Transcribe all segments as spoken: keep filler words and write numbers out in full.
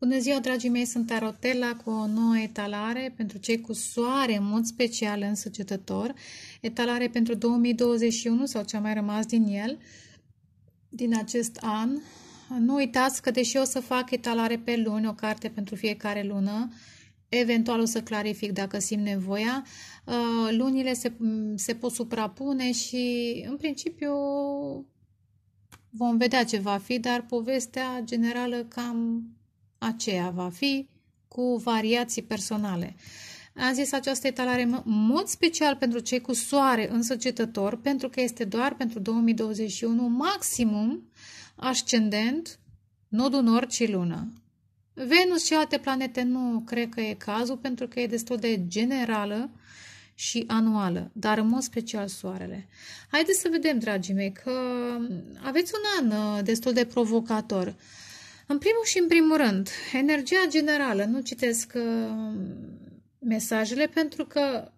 Bună ziua, dragii mei, sunt Tarotela cu o nouă etalare pentru cei cu soare, în mod special în Săgetător. Etalare pentru două mii douăzeci și unu sau ce-a mai rămas din el, din acest an. Nu uitați că deși o să fac etalare pe luni, o carte pentru fiecare lună, eventual o să clarific dacă simt nevoia, lunile se, se pot suprapune și în principiu vom vedea ce va fi, dar povestea generală cam aceea va fi, cu variații personale. Am zis această etalare în mod special pentru cei cu soare în Săgetător, pentru că este doar pentru două mii douăzeci și unu, maximum ascendent, nodul nord și lună. Venus și alte planete nu cred că e cazul, pentru că e destul de generală și anuală, dar în mod special soarele. Haideți să vedem, dragii mei, că aveți un an destul de provocator. În primul și în primul rând, energia generală, nu citesc uh, mesajele pentru că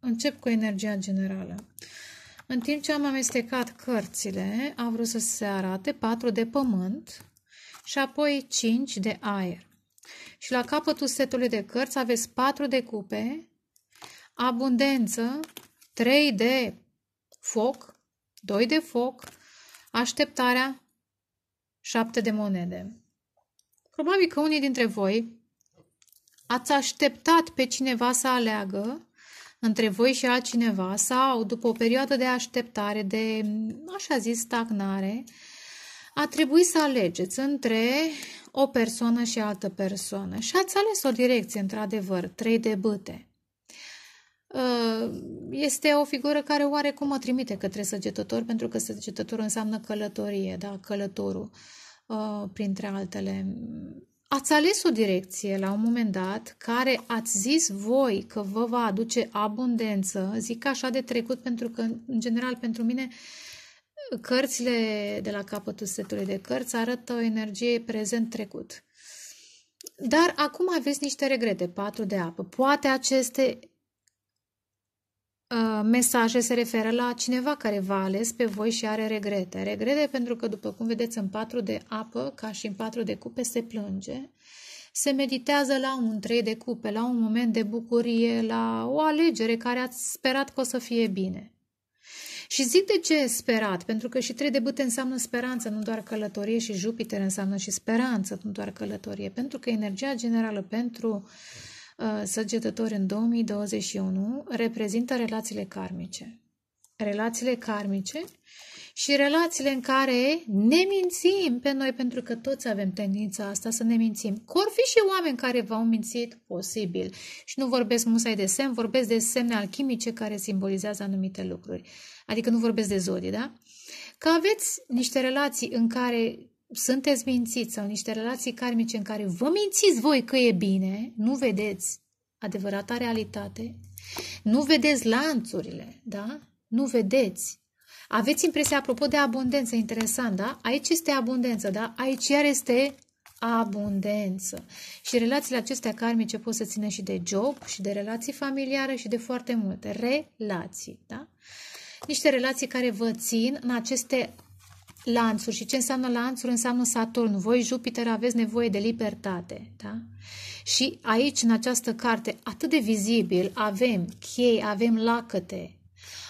încep cu energia generală. În timp ce am amestecat cărțile, am vrut să se arate patru de pământ și apoi cinci de aer. Și la capătul setului de cărți aveți patru de cupe, abundență, trei de foc, doi de foc, așteptarea, șapte de monede. Probabil că unii dintre voi ați așteptat pe cineva să aleagă între voi și altcineva sau după o perioadă de așteptare, de așa zis stagnare, a trebuit să alegeți între o persoană și altă persoană și ați ales o direcție, într-adevăr, trei de bâte. Este o figură care oarecum mă trimite către Săgetător, pentru că Săgetător înseamnă călătorie, da, călătorul, printre altele. Ați ales o direcție la un moment dat care ați zis voi că vă va aduce abundență, zic așa de trecut, pentru că, în general, pentru mine, cărțile de la capătul setului de cărți arată o energie prezent-trecut. Dar acum aveți niște regrete, patru de apă. Poate aceste mesaje se referă la cineva care v-a ales pe voi și are regrete. Regrete pentru că, după cum vedeți, în patru de apă, ca și în patru de cupe, se plânge. Se meditează la un trei de cupe, la un moment de bucurie, la o alegere care ați sperat că o să fie bine. Și zic de ce sperat, pentru că și trei de bâte înseamnă speranță, nu doar călătorie, și Jupiter înseamnă și speranță, nu doar călătorie, pentru că energia generală pentru Săgetători în două mii douăzeci și unu reprezintă relațiile karmice. Relațiile karmice și relațiile în care ne mințim pe noi, pentru că toți avem tendința asta să ne mințim. Că or fi și oameni care v-au mințit, posibil. Și nu vorbesc musai de semn, vorbesc de semne alchimice care simbolizează anumite lucruri. Adică nu vorbesc de zodii, da? Că aveți niște relații în care sunteți mințiți sau niște relații karmice în care vă mințiți voi că e bine, nu vedeți adevărata realitate, nu vedeți lanțurile, da? Nu vedeți. Aveți impresia, apropo de abundență, interesant, da? Aici este abundență, da? Aici iar este abundență. Și relațiile acestea karmice pot să țină și de job, și de relații familiare, și de foarte multe relații, da? Niște relații care vă țin în aceste lanțuri. Și ce înseamnă lanțuri? Înseamnă Saturn. Voi, Jupiter, aveți nevoie de libertate, da? Și aici, în această carte, atât de vizibil, avem chei, avem lacăte,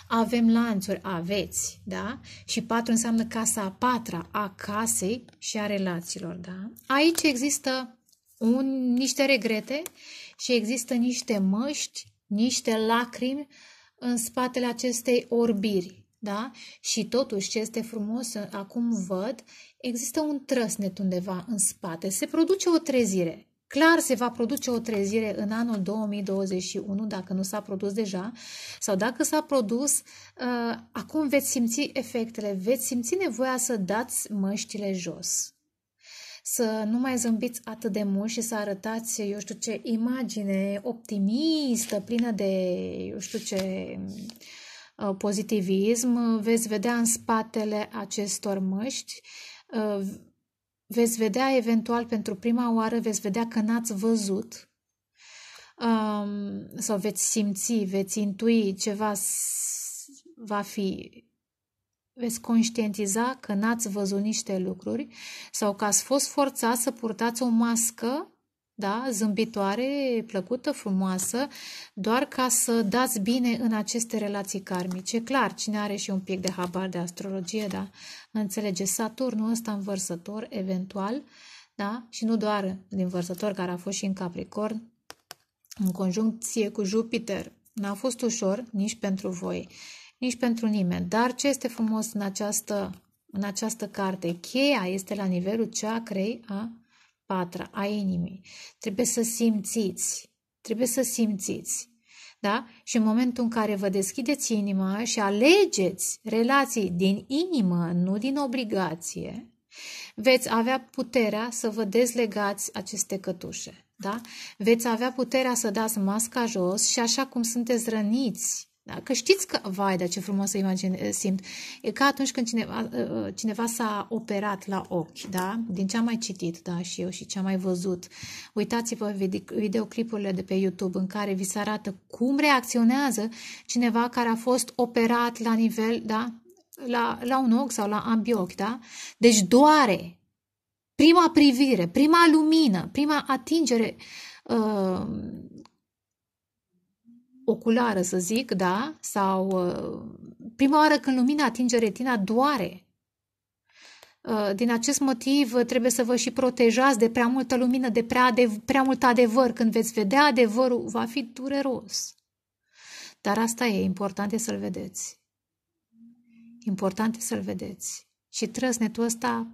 avem lanțuri, aveți, da? Și patru înseamnă casa a patra, a casei și a relațiilor, da? Aici există un, niște regrete și există niște măști, niște lacrimi în spatele acestei orbiri. Da? Și totuși, ce este frumos, acum văd, există un trăsnet undeva în spate. Se produce o trezire. Clar se va produce o trezire în anul două mii douăzeci și unu, dacă nu s-a produs deja, sau dacă s-a produs, acum veți simți efectele, veți simți nevoia să dați măștile jos. Să nu mai zâmbiți atât de mult și să arătați, eu știu ce, imagine optimistă, plină de, eu știu ce, pozitivism, veți vedea în spatele acestor măști, veți vedea eventual pentru prima oară, veți vedea că n-ați văzut sau veți simți, veți intui, ceva va fi veți conștientiza că n-ați văzut niște lucruri sau că ați fost forțați să purtați o mască, da, zâmbitoare, plăcută, frumoasă, doar ca să dați bine în aceste relații karmice. Clar, cine are și un pic de habar de astrologie, da, înțelege Saturnul ăsta în Vărsător, eventual, da, și nu doar din Vărsător, care a fost și în Capricorn, în conjuncție cu Jupiter. N-a fost ușor nici pentru voi, nici pentru nimeni. Dar ce este frumos în această, în această carte? Cheia este la nivelul chakrei a patra, a inimii. Trebuie să simțiți, trebuie să simțiți. Da? Și în momentul în care vă deschideți inima și alegeți relații din inimă, nu din obligație, veți avea puterea să vă dezlegați aceste cătușe. Da? Veți avea puterea să dați masca jos și așa cum sunteți răniți. Da? Că știți că, vai, dar ce frumoasă imagine simt. E ca atunci când cineva, cineva s-a operat la ochi, da? Din ce am mai citit, da, și eu, și ce am mai văzut. Uitați-vă videoclipurile de pe YouTube în care vi se arată cum reacționează cineva care a fost operat la nivel, da? La, la un ochi sau la ambii ochi, da? Deci doare. Prima privire, prima lumină, prima atingere uh, oculară, să zic, da? Sau uh, prima oară când lumina atinge retina, doare. Uh, din acest motiv trebuie să vă și protejați de prea multă lumină, de prea, adev prea mult adevăr. Când veți vedea adevărul, va fi dureros. Dar asta e, important e să-l vedeți. Important e să-l vedeți. Și trăsnetul ăsta...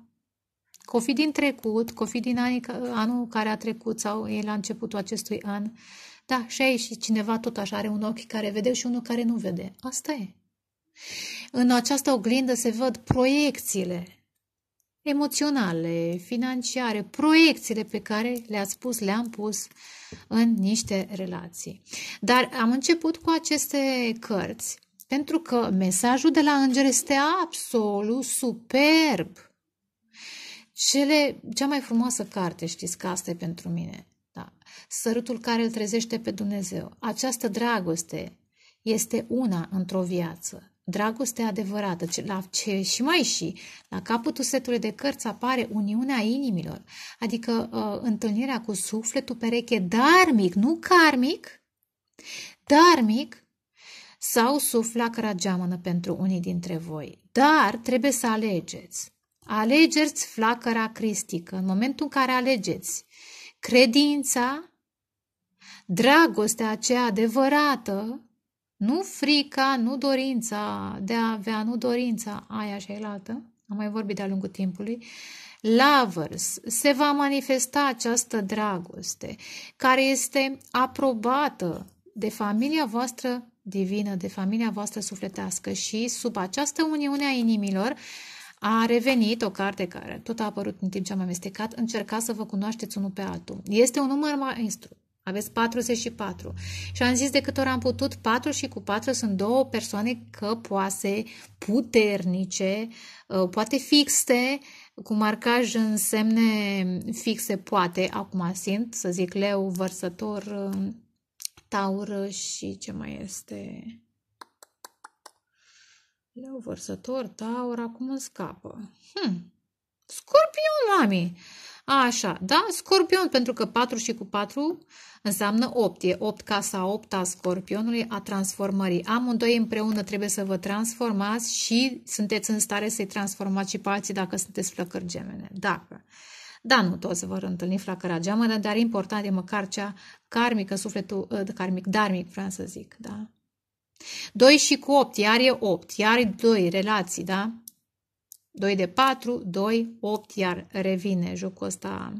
Că o fi din trecut, că o fi din anii, anul care a trecut sau e la începutul acestui an. Da, și aici și cineva tot așa are un ochi care vede și unul care nu vede. Asta e. În această oglindă se văd proiecțiile emoționale, financiare, proiecțiile pe care le-ați pus, le-am pus în niște relații. Dar am început cu aceste cărți pentru că mesajul de la înger este absolut superb. Cele, cea mai frumoasă carte, știți că asta e pentru mine, da? Sărutul care îl trezește pe Dumnezeu. Această dragoste este una într-o viață. Dragoste adevărată, ce, la ce și mai și, la capătul setului de cărți apare uniunea inimilor, adică uh, întâlnirea cu sufletul pereche darmic, nu karmic, darmic sau suflac rageamănă pentru unii dintre voi. Dar trebuie să alegeți. Alegeți flacăra cristică. În momentul în care alegeți credința, dragostea aceea adevărată, nu frica, nu dorința de a avea, nu dorința aia și ailaltă, am mai vorbit de-a lungul timpului, lovers, se va manifesta această dragoste care este aprobată de familia voastră divină, de familia voastră sufletească și sub această uniune a inimilor. A revenit o carte care tot a apărut în timp ce am amestecat, încercați să vă cunoașteți unul pe altul. Este un număr maestru, aveți patruzeci și patru și am zis de câte ori am putut, patru și cu patru sunt două persoane căpoase, puternice, poate fixe, cu marcaj în semne fixe, poate, acum simt, să zic Leu, Vărsător, Taur și ce mai este... Leu, Vărsător, Taur, acum îmi scapă. Hmm. Scorpion, mami! Așa, da? Scorpion, pentru că patru și cu patru înseamnă opt. E opt casa opt a Scorpionului, a transformării. Amândoi împreună trebuie să vă transformați și sunteți în stare să-i transformați și pe alții dacă sunteți flăcări gemene. Dacă. Da, nu toți vă întâlni flacăra geamănă, dar important e măcar cea karmică, sufletul uh, karmic, darmic, vreau să zic, da? doi și cu opt, iar e opt, iar e doi, relații, da? doi de patru, doi, opt, iar revine jocul ăsta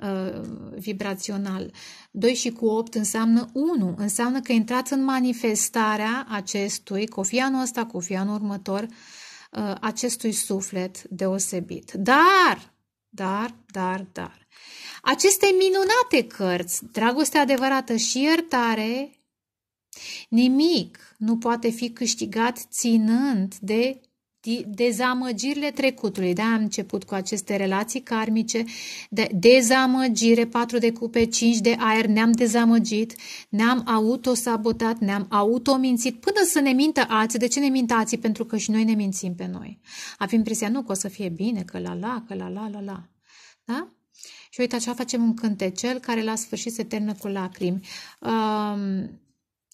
uh, vibrațional. doi și cu opt înseamnă unu, înseamnă că intrați în manifestarea acestui, cofianul ăsta, cofianul următor, uh, acestui suflet deosebit. Dar, dar, dar, dar, aceste minunate cărți, dragoste adevărată și iertare, nimic nu poate fi câștigat ținând de dezamăgirile trecutului, da? Am început cu aceste relații karmice, de dezamăgire, patru de cupe, cinci de aer, ne-am dezamăgit, ne-am autosabotat, ne-am automințit, până să ne mintă alții. De ce ne mint alții? Pentru că și noi ne mințim pe noi. Avem impresia, nu, că o să fie bine, că la la, că la la, la la, da? Și uite, așa facem un cântecel care la sfârșit se termină cu lacrimi.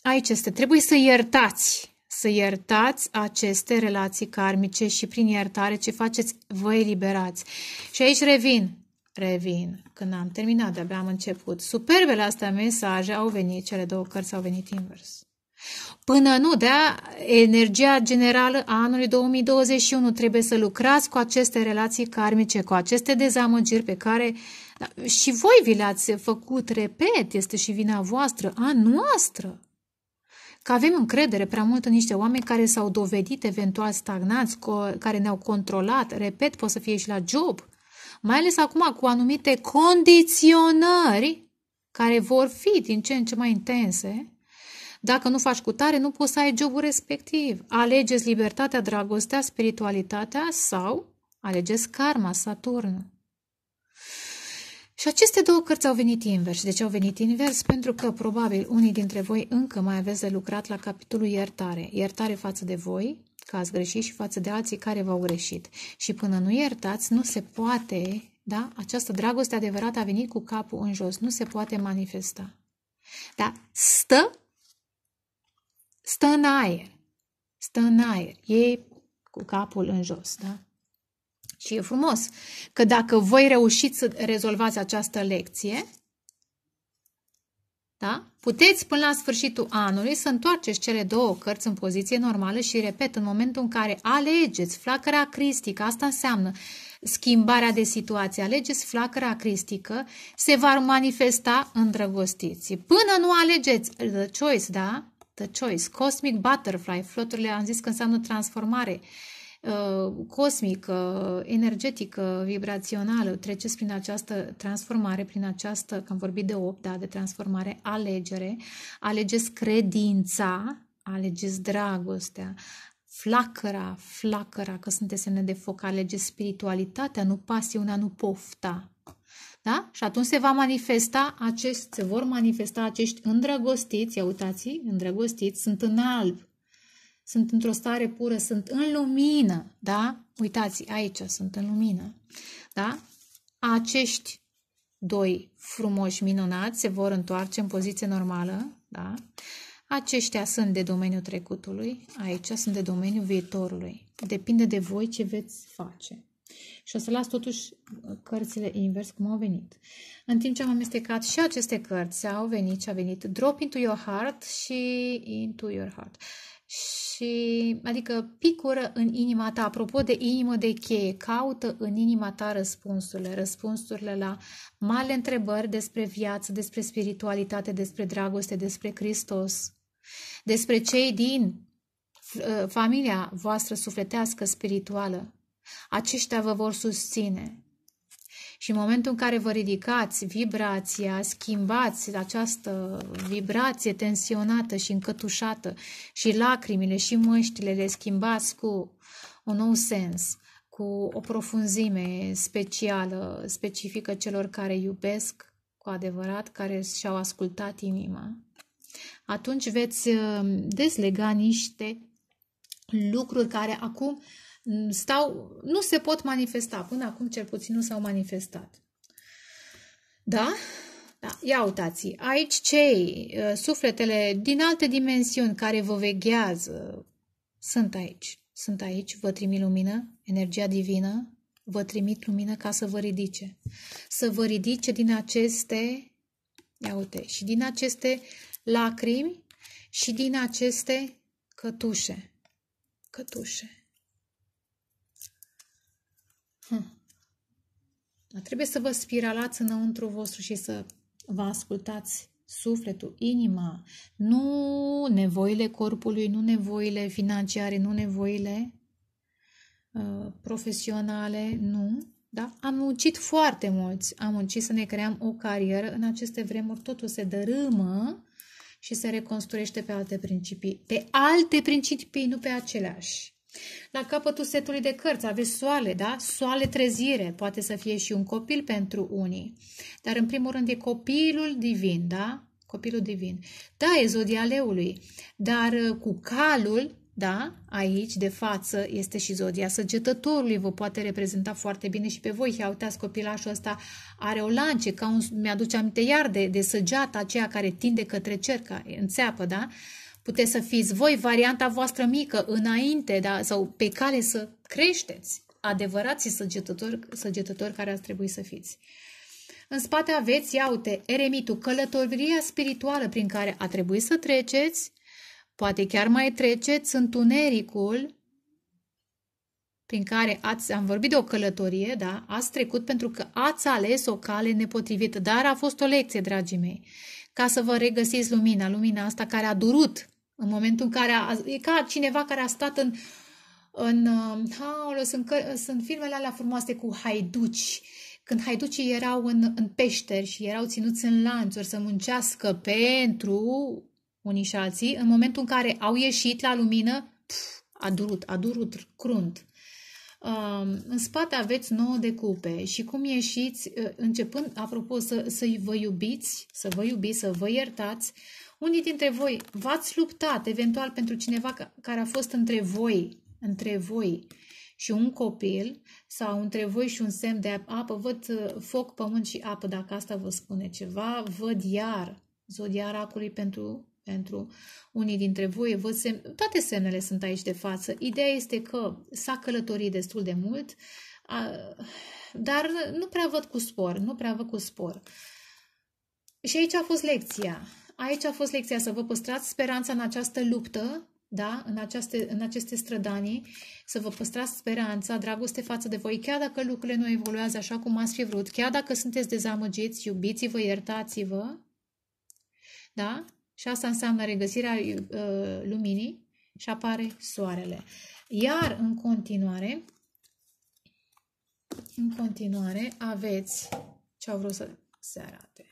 Aici este, trebuie să iertați. Să iertați aceste relații karmice și prin iertare ce faceți? Vă eliberați. Și aici revin, revin, când am terminat, de-abia am început. Superbele astea mesaje au venit, cele două cărți au venit invers. Până nu, da, energia generală a anului două mii douăzeci și unu, trebuie să lucrați cu aceste relații karmice, cu aceste dezamăgiri pe care da, și voi vi le-ați făcut, repet, este și vina voastră, a noastră. Că avem încredere prea mult în niște oameni care s-au dovedit eventual stagnați, care ne-au controlat, repet, pot să fie și la job, mai ales acum cu anumite condiționări care vor fi din ce în ce mai intense. Dacă nu faci cu tare, nu poți să ai jobul respectiv. Alegeți libertatea, dragostea, spiritualitatea sau alegeți karma, Saturn. Și aceste două cărți au venit invers. De ce au venit invers? Pentru că probabil unii dintre voi încă mai aveți de lucrat la capitolul iertare. Iertare față de voi, că ați greșit, și față de alții care v-au greșit. Și până nu iertați, nu se poate, da? Această dragoste adevărată a venit cu capul în jos. Nu se poate manifesta. Dar stă, stă în aer. Stă în aer. E cu capul în jos, da? Și e frumos că dacă voi reușiți să rezolvați această lecție, da? Puteți până la sfârșitul anului să întoarceți cele două cărți în poziție normală și, repet, în momentul în care alegeți flacăra cristică, asta înseamnă schimbarea de situație, alegeți flacăra cristică, se va manifesta îndrăgostiți. Până nu alegeți the choice, da? The choice, cosmic butterfly, floturile am zis că înseamnă transformare cosmică, energetică, vibrațională, treceți prin această transformare, prin această, că am vorbit de opt, da, de transformare, alegere, alegeți credința, alegeți dragostea, flacăra, flacăra, că sunteți semne de foc, alegeți spiritualitatea, nu pasiunea, nu pofta. Da? Și atunci se va manifesta acest, se vor manifesta acești îndrăgostiți, ia uitați, îndrăgostiți, sunt în alb. Sunt într-o stare pură, sunt în lumină, da? Uitați, aici sunt în lumină, da? Acești doi frumoși minunați se vor întoarce în poziție normală, da? Aceștia sunt de domeniul trecutului, aici sunt de domeniul viitorului. Depinde de voi ce veți face. Și o să las totuși cărțile invers cum au venit. În timp ce am amestecat și aceste cărți, au venit și a venit Drop into your heart și Into your heart. Și, adică, picură în inima ta. Apropo de inimă de cheie, caută în inima ta răspunsurile, răspunsurile la mari întrebări despre viață, despre spiritualitate, despre dragoste, despre Hristos, despre cei din familia voastră sufletească, spirituală. Aceștia vă vor susține. Și în momentul în care vă ridicați vibrația, schimbați această vibrație tensionată și încătușată și lacrimile și măștile le schimbați cu un nou sens, cu o profunzime specială, specifică celor care iubesc cu adevărat, care și-au ascultat inima, atunci veți dezlega niște lucruri care acum stau, nu se pot manifesta. Până acum cel puțin nu s-au manifestat. Da? Da. Ia uitați, aici cei, sufletele din alte dimensiuni care vă veghează, sunt aici. Sunt aici, vă trimit lumină, energia divină, vă trimit lumină ca să vă ridice. Să vă ridice din aceste, ia uite, și din aceste lacrimi și din aceste cătușe. Cătușe. Hmm. Trebuie să vă spiralați înăuntru vostru și să vă ascultați sufletul, inima, nu nevoile corpului, nu nevoile financiare, nu nevoile uh, profesionale, nu. Da? Am muncit foarte mulți, am muncit să ne creăm o carieră, în aceste vremuri totul se dărâmă și se reconstruiește pe alte principii, pe alte principii, nu pe aceleași. La capătul setului de cărți aveți soale, da? Soale trezire, poate să fie și un copil pentru unii. Dar în primul rând e copilul divin, da? Copilul divin. Da, e zodia leului, dar cu calul, da, aici de față este și zodia săgetătorului, vă poate reprezenta foarte bine și pe voi. Ia uitați, copilașul ăsta are o lance, ca un, mi-aduce aminte iar de, de săgeata aceea care tinde către cer, ca înțeapă, da? Puteți să fiți voi varianta voastră mică înainte, da? Sau pe cale să creșteți. Adevărații săgetători, săgetători care ar trebui să fiți. În spate aveți, ia uite, eremitul, călătoria spirituală prin care a trebuit să treceți, poate chiar mai treceți, întunericul prin care ați, am vorbit de o călătorie, da? Ați trecut pentru că ați ales o cale nepotrivită, dar a fost o lecție, dragii mei, ca să vă regăsiți lumina, lumina asta care a durut în momentul în care, a, e ca cineva care a stat în, în haolo, sunt, sunt filmele alea frumoase cu haiduci, când haiducii erau în, în peșteri și erau ținuți în lanțuri să muncească pentru unii și alții, în momentul în care au ieșit la lumină, pf, a durut, a durut crunt. În spate aveți nouă de cupe și cum ieșiți, începând, apropo, să, să vă iubiți, să vă iubiți, să vă iertați. Unii dintre voi v-ați luptat, eventual pentru cineva care a fost între voi, între voi și un copil, sau între voi și un semn de apă. Văd foc, pământ și apă, dacă asta vă spune ceva. Văd iar, zodia racului pentru, pentru unii dintre voi. Văd semn, toate semnele sunt aici de față. Ideea este că s-a călătorit destul de mult, dar nu prea văd cu spor, nu prea văd cu spor. Și aici a fost lecția. Aici a fost lecția, să vă păstrați speranța în această luptă, da? În, aceaste, în aceste strădanii, să vă păstrați speranța, dragoste față de voi, chiar dacă lucrurile nu evoluează așa cum ați fi vrut, chiar dacă sunteți dezamăgiți, iubiți-vă, iertați-vă, da? Și asta înseamnă regăsirea uh, luminii și apare soarele. Iar în continuare, în continuare aveți ce au vrut să se arate.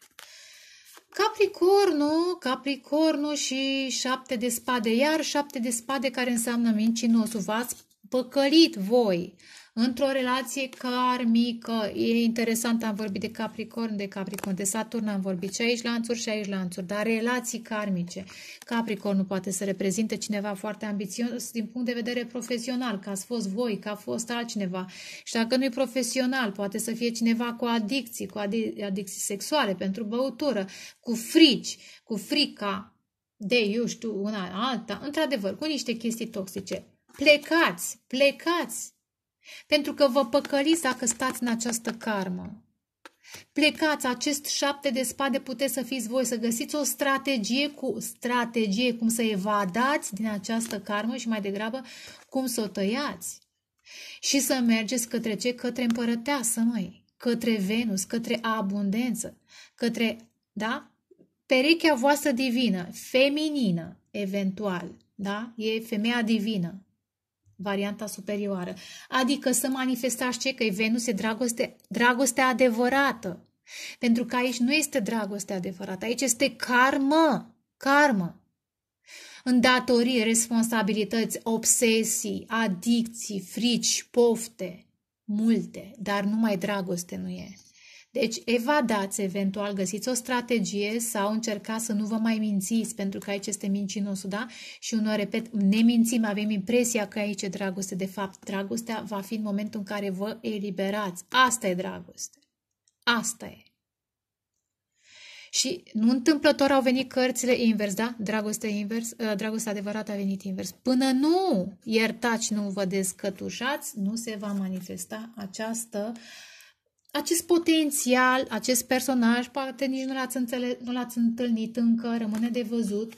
Capricornul, Capricornul și șapte de spade, iar șapte de spade care înseamnă mincinosul. V-ați păcălit voi într-o relație karmică. E interesant, am vorbit de Capricorn, de Capricorn, de Saturn am vorbit și aici lanțuri și aici lanțuri, dar relații karmice. Capricornul poate să reprezinte cineva foarte ambițios din punct de vedere profesional, că ați fost voi, că a fost altcineva. Și dacă nu e profesional, poate să fie cineva cu adicții, cu adicții sexuale, pentru băutură, cu frici, cu frica de, eu știu, una alta, într-adevăr, cu niște chestii toxice. Plecați, plecați! Pentru că vă păcăliți dacă stați în această karmă. Plecați, acest șapte de spade puteți să fiți voi, să găsiți o strategie, cu strategie cum să evadați din această karmă și mai degrabă cum să o tăiați. Și să mergeți către ce? Către împărăteasă, măi, către Venus, către abundență, către, da? Perechea voastră divină, feminină, eventual, da? E femeia divină. Varianta superioară. Adică să manifestați ce? Că e Venus, e dragoste, dragoste adevărată. Pentru că aici nu este dragoste adevărată. Aici este karmă. Karmă. Îndatorii, responsabilități, obsesii, adicții, frici, pofte. Multe. Dar numai dragoste nu e. Deci evadați, eventual găsiți o strategie sau încercați să nu vă mai mințiți, pentru că aici este mincinosul, da? Și unor, repet, ne mințim, avem impresia că aici e dragoste. De fapt, dragostea va fi în momentul în care vă eliberați. Asta e dragoste. Asta e. Și nu întâmplător au venit cărțile invers, da? Dragoste invers, dragostea adevărată a venit invers. Până nu iertați, nu vă descătușați, nu se va manifesta această Acest potențial, acest personaj, poate nici nu l-ați întâlnit încă, rămâne de văzut,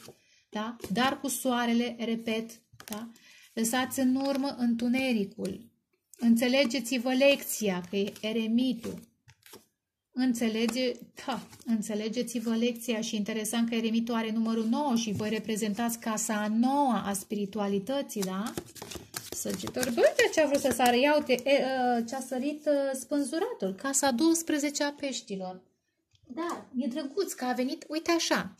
da? Dar cu soarele, repet, da? Lăsați în urmă întunericul. Înțelegeți-vă lecția, că e eremitul. Înțelege, da, înțelegeți-vă lecția și interesant că eremitul are numărul nouă și voi reprezentați casa a noua a spiritualității, da? Săgetător, bă, de ce a vrut să sară? Ia uite, ce-a sărit spânzuratul, casa a douăsprezecea a peștilor. Da, e drăguț că a venit, uite așa,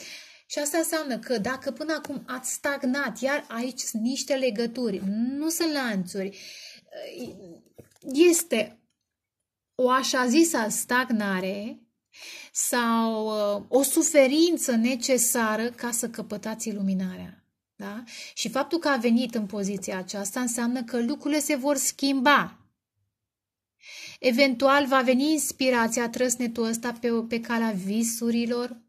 Și asta înseamnă că dacă până acum ați stagnat, iar aici sunt niște legături, nu sunt lanțuri, este o așa zisă stagnare sau o suferință necesară ca să căpătați iluminarea. Da? Și faptul că a venit în poziția aceasta înseamnă că lucrurile se vor schimba. Eventual va veni inspirația, trăsnetul ăsta pe, pe calea visurilor,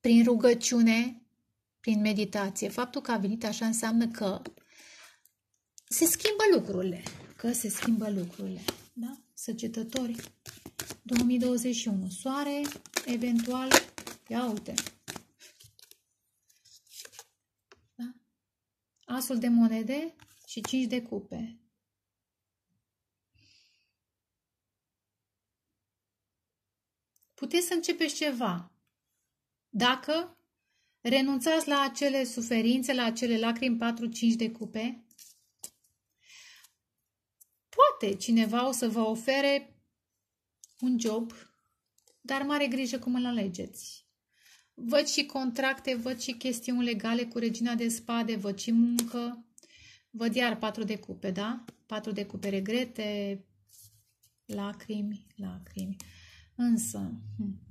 prin rugăciune, prin meditație. Faptul că a venit așa înseamnă că se schimbă lucrurile. Că se schimbă lucrurile. Da? Săgetători. două mii douăzeci și unu. Soare, eventual, ia uite. Da? Asul de monede și cinci de cupe. Puteți să începeți ceva. Dacă renunțați la acele suferințe, la acele lacrimi, patru cinci de cupe, poate cineva o să vă ofere un job, dar mare grijă cum îl alegeți. Văd și contracte, văd și chestiuni legale cu regina de spade, văd și muncă, văd iar patru de cupe, da? patru de cupe, regrete, lacrimi, lacrimi. Însă... Hm.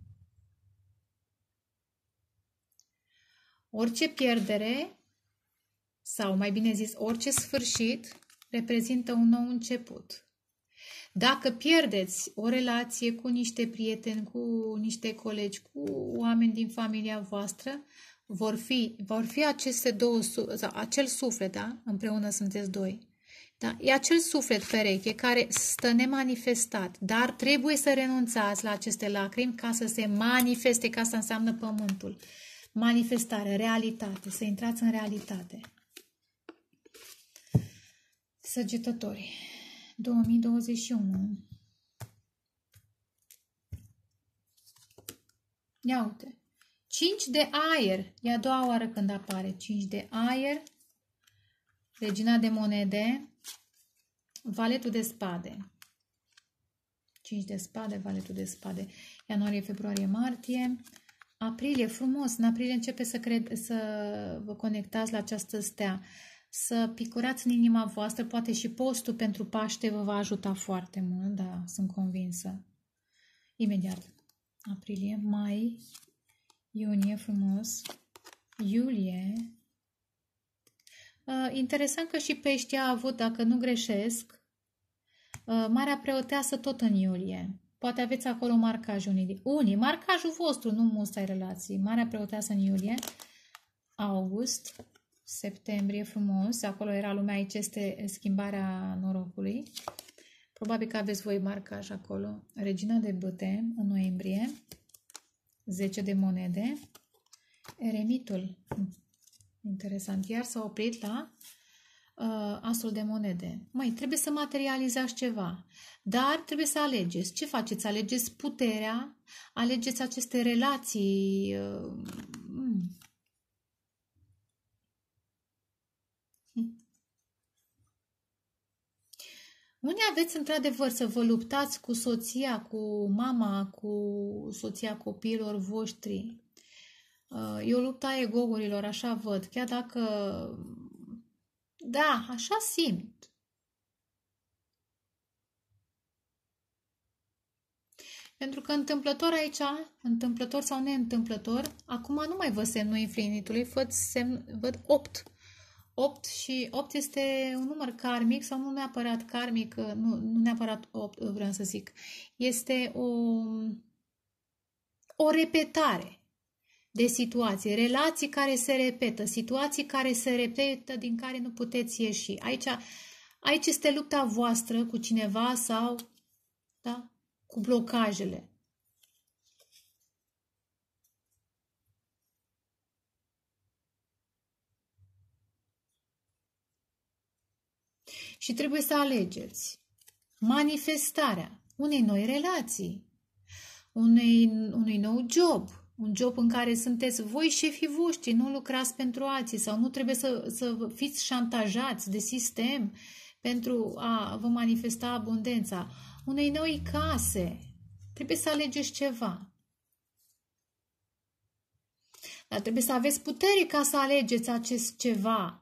Orice pierdere, sau mai bine zis, orice sfârșit, reprezintă un nou început. Dacă pierdeți o relație cu niște prieteni, cu niște colegi, cu oameni din familia voastră, vor fi, vor fi aceste două, sau acel suflet, da? Împreună sunteți doi. Da? E acel suflet pereche care stă nemanifestat, dar trebuie să renunțați la aceste lacrimi ca să se manifeste, ca să înseamnă pământul. Manifestare, realitate, să intrați în realitate. Săgetători, două mii douăzeci și unu. Ia uite, cinci de aer, e a doua oară când apare, cinci de aer, regina de monede, valetul de spade. cinci de spade, valetul de spade, ianuarie, februarie, martie. Aprilie, frumos, în aprilie începe să, cred, să vă conectați la această stea, să picurați în inima voastră, poate și postul pentru Paște vă va ajuta foarte mult, da, sunt convinsă. Imediat, aprilie, mai, iunie, frumos, iulie. Uh, interesant că și Peștii a avut, dacă nu greșesc, uh, Marea Preoteasă tot în iulie. Poate aveți acolo marcajul unii, unii, marcajul vostru, nu musai relații. Marea Preoteasă în iulie, august, septembrie, frumos. Acolo era lumea, aici este schimbarea norocului. Probabil că aveți voi marcaj acolo. Regina de bâte în noiembrie, zece de monede. Eremitul, interesant, iar s-a oprit la asul de monede. Măi, trebuie să materializați ceva, dar trebuie să alegeți. Ce faceți? Alegeți puterea, alegeți aceste relații. Mm. Unii aveți într-adevăr să vă luptați cu soția, cu mama, cu soția copiilor voștri. E o luptă a egourilor, așa văd. Chiar dacă... Da, așa simt. Pentru că întâmplător aici, întâmplător sau neîntâmplător, acum nu mai văd semnul infinitului, văd, semn, văd opt. opt și opt este un număr karmic sau nu neapărat karmic, nu, nu neapărat opt, vreau să zic. Este o, o repetare de situații, relații care se repetă, situații care se repetă, din care nu puteți ieși. Aici, aici este lupta voastră cu cineva sau, da, cu blocajele. Și trebuie să alegeți manifestarea unei noi relații, unei, unui nou job. Un job în care sunteți voi șefii voștri, nu lucrați pentru alții sau nu trebuie să, să fiți șantajați de sistem pentru a vă manifesta abundența. Unei noi case, trebuie să alegeți ceva. Dar trebuie să aveți putere ca să alegeți acest ceva.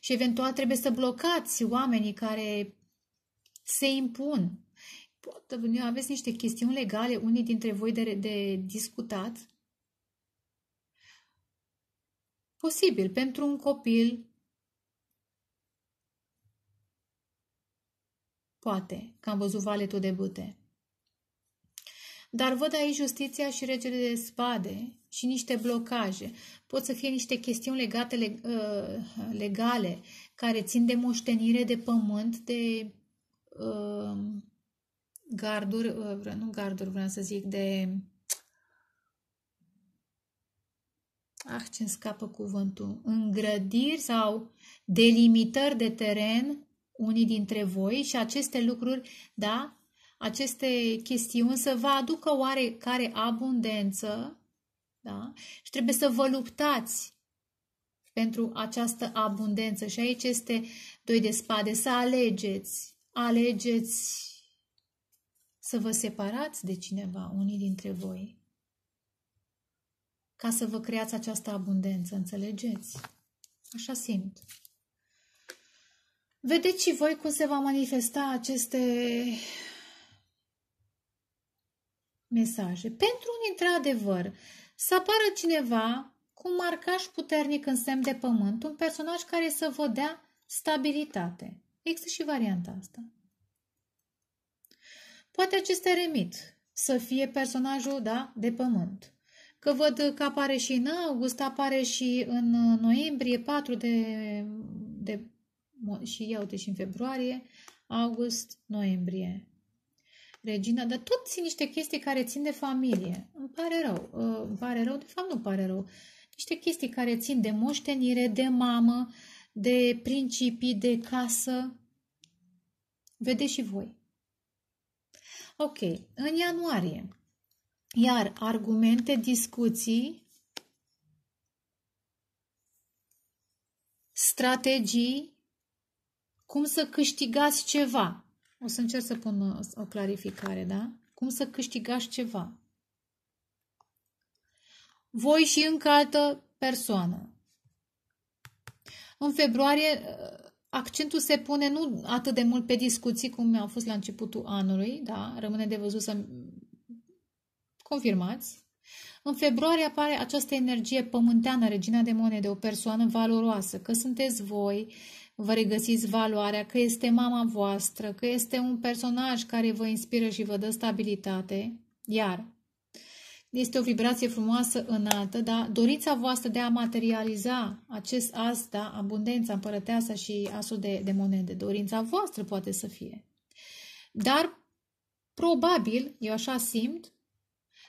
Și eventual trebuie să blocați oamenii care se impun. Poate aveți niște chestiuni legale, unii dintre voi de, de discutat. Posibil, pentru un copil. Poate, că am văzut valetul de bâte. Dar văd aici justiția și regele de spade și niște blocaje. Pot să fie niște chestiuni legate, legale care țin de moștenire, de pământ, de uh, garduri, uh, nu garduri vreau să zic, de... Ah, ce-mi scapă cuvântul. Îngrădiri sau delimitări de teren, unii dintre voi, și aceste lucruri, da, aceste chestiuni să vă aducă oarecare abundență, da? Și trebuie să vă luptați pentru această abundență. Și aici este doi de spade, să alegeți, alegeți să vă separați de cineva, unii dintre voi, ca să vă creați această abundență, înțelegeți? Așa simt. Vedeți și voi cum se va manifesta aceste mesaje. Pentru un într-adevăr, să apară cineva cu un marcaj puternic în semn de pământ, un personaj care să vă dea stabilitate. Există și varianta asta. Poate acest eremit să fie personajul, da, de pământ. Că văd că apare și în august, apare și în noiembrie, patru de, de și iau de și în februarie, august, noiembrie. Regina, dar tot țin niște chestii care țin de familie. Îmi pare rău, îmi pare rău, de fapt nu îmi pare rău. Niște chestii care țin de moștenire, de mamă, de principii, de casă. Vedeți și voi. Ok, în ianuarie, iar argumente, discuții, strategii, cum să câștigați ceva. O să încerc să pun o clarificare, da? Cum să câștigați ceva. Voi și încă altă persoană. În februarie, accentul se pune nu atât de mult pe discuții cum au fost la începutul anului, da? Rămâne de văzut să confirmați. În februarie apare această energie pământeană, regina de monede, o persoană valoroasă, că sunteți voi, vă regăsiți valoarea, că este mama voastră, că este un personaj care vă inspiră și vă dă stabilitate. Iar este o vibrație frumoasă, înaltă, dar dorința voastră de a materializa acest as, da, abundența, împărăteasa și asul de, de monede, dorința voastră poate să fie. Dar probabil, eu așa simt,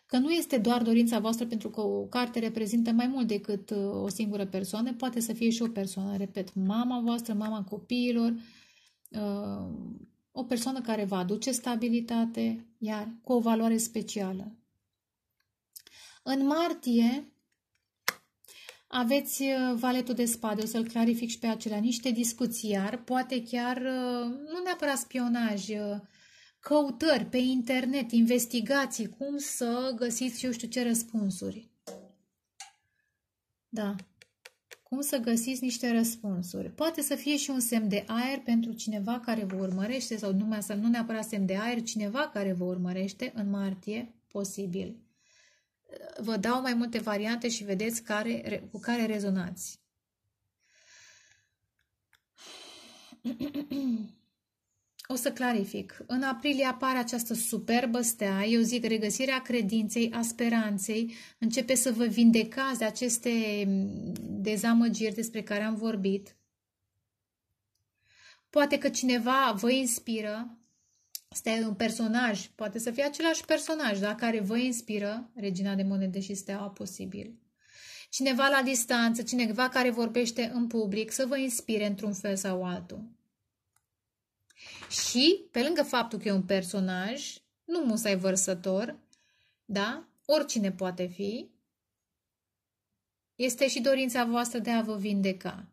că nu este doar dorința voastră, pentru că o carte reprezintă mai mult decât o singură persoană, poate să fie și o persoană, repet, mama voastră, mama copiilor, o persoană care va aduce stabilitate, iar cu o valoare specială. În martie aveți valetul de spade, o să-l clarific și pe acelea, niște discuții, iar poate chiar, nu neapărat spionaj, căutări pe internet, investigații, cum să găsiți, eu știu ce, răspunsuri. Da. Cum să găsiți niște răspunsuri. Poate să fie și un semn de aer pentru cineva care vă urmărește, sau nu neapărat semn de aer, cineva care vă urmărește în martie, posibil. Vă dau mai multe variante și vedeți care, cu care rezonați. O să clarific. În aprilie apare această superbă stea, eu zic regăsirea credinței, a speranței, începe să vă vindecați de aceste dezamăgiri despre care am vorbit. Poate că cineva vă inspiră, stea un personaj, poate să fie același personaj, da, care vă inspiră, regina de monede și steaua, posibil. Cineva la distanță, cineva care vorbește în public, să vă inspire într-un fel sau altul. Și, pe lângă faptul că e un personaj, nu musai vărsător, da? Oricine poate fi, este și dorința voastră de a vă vindeca,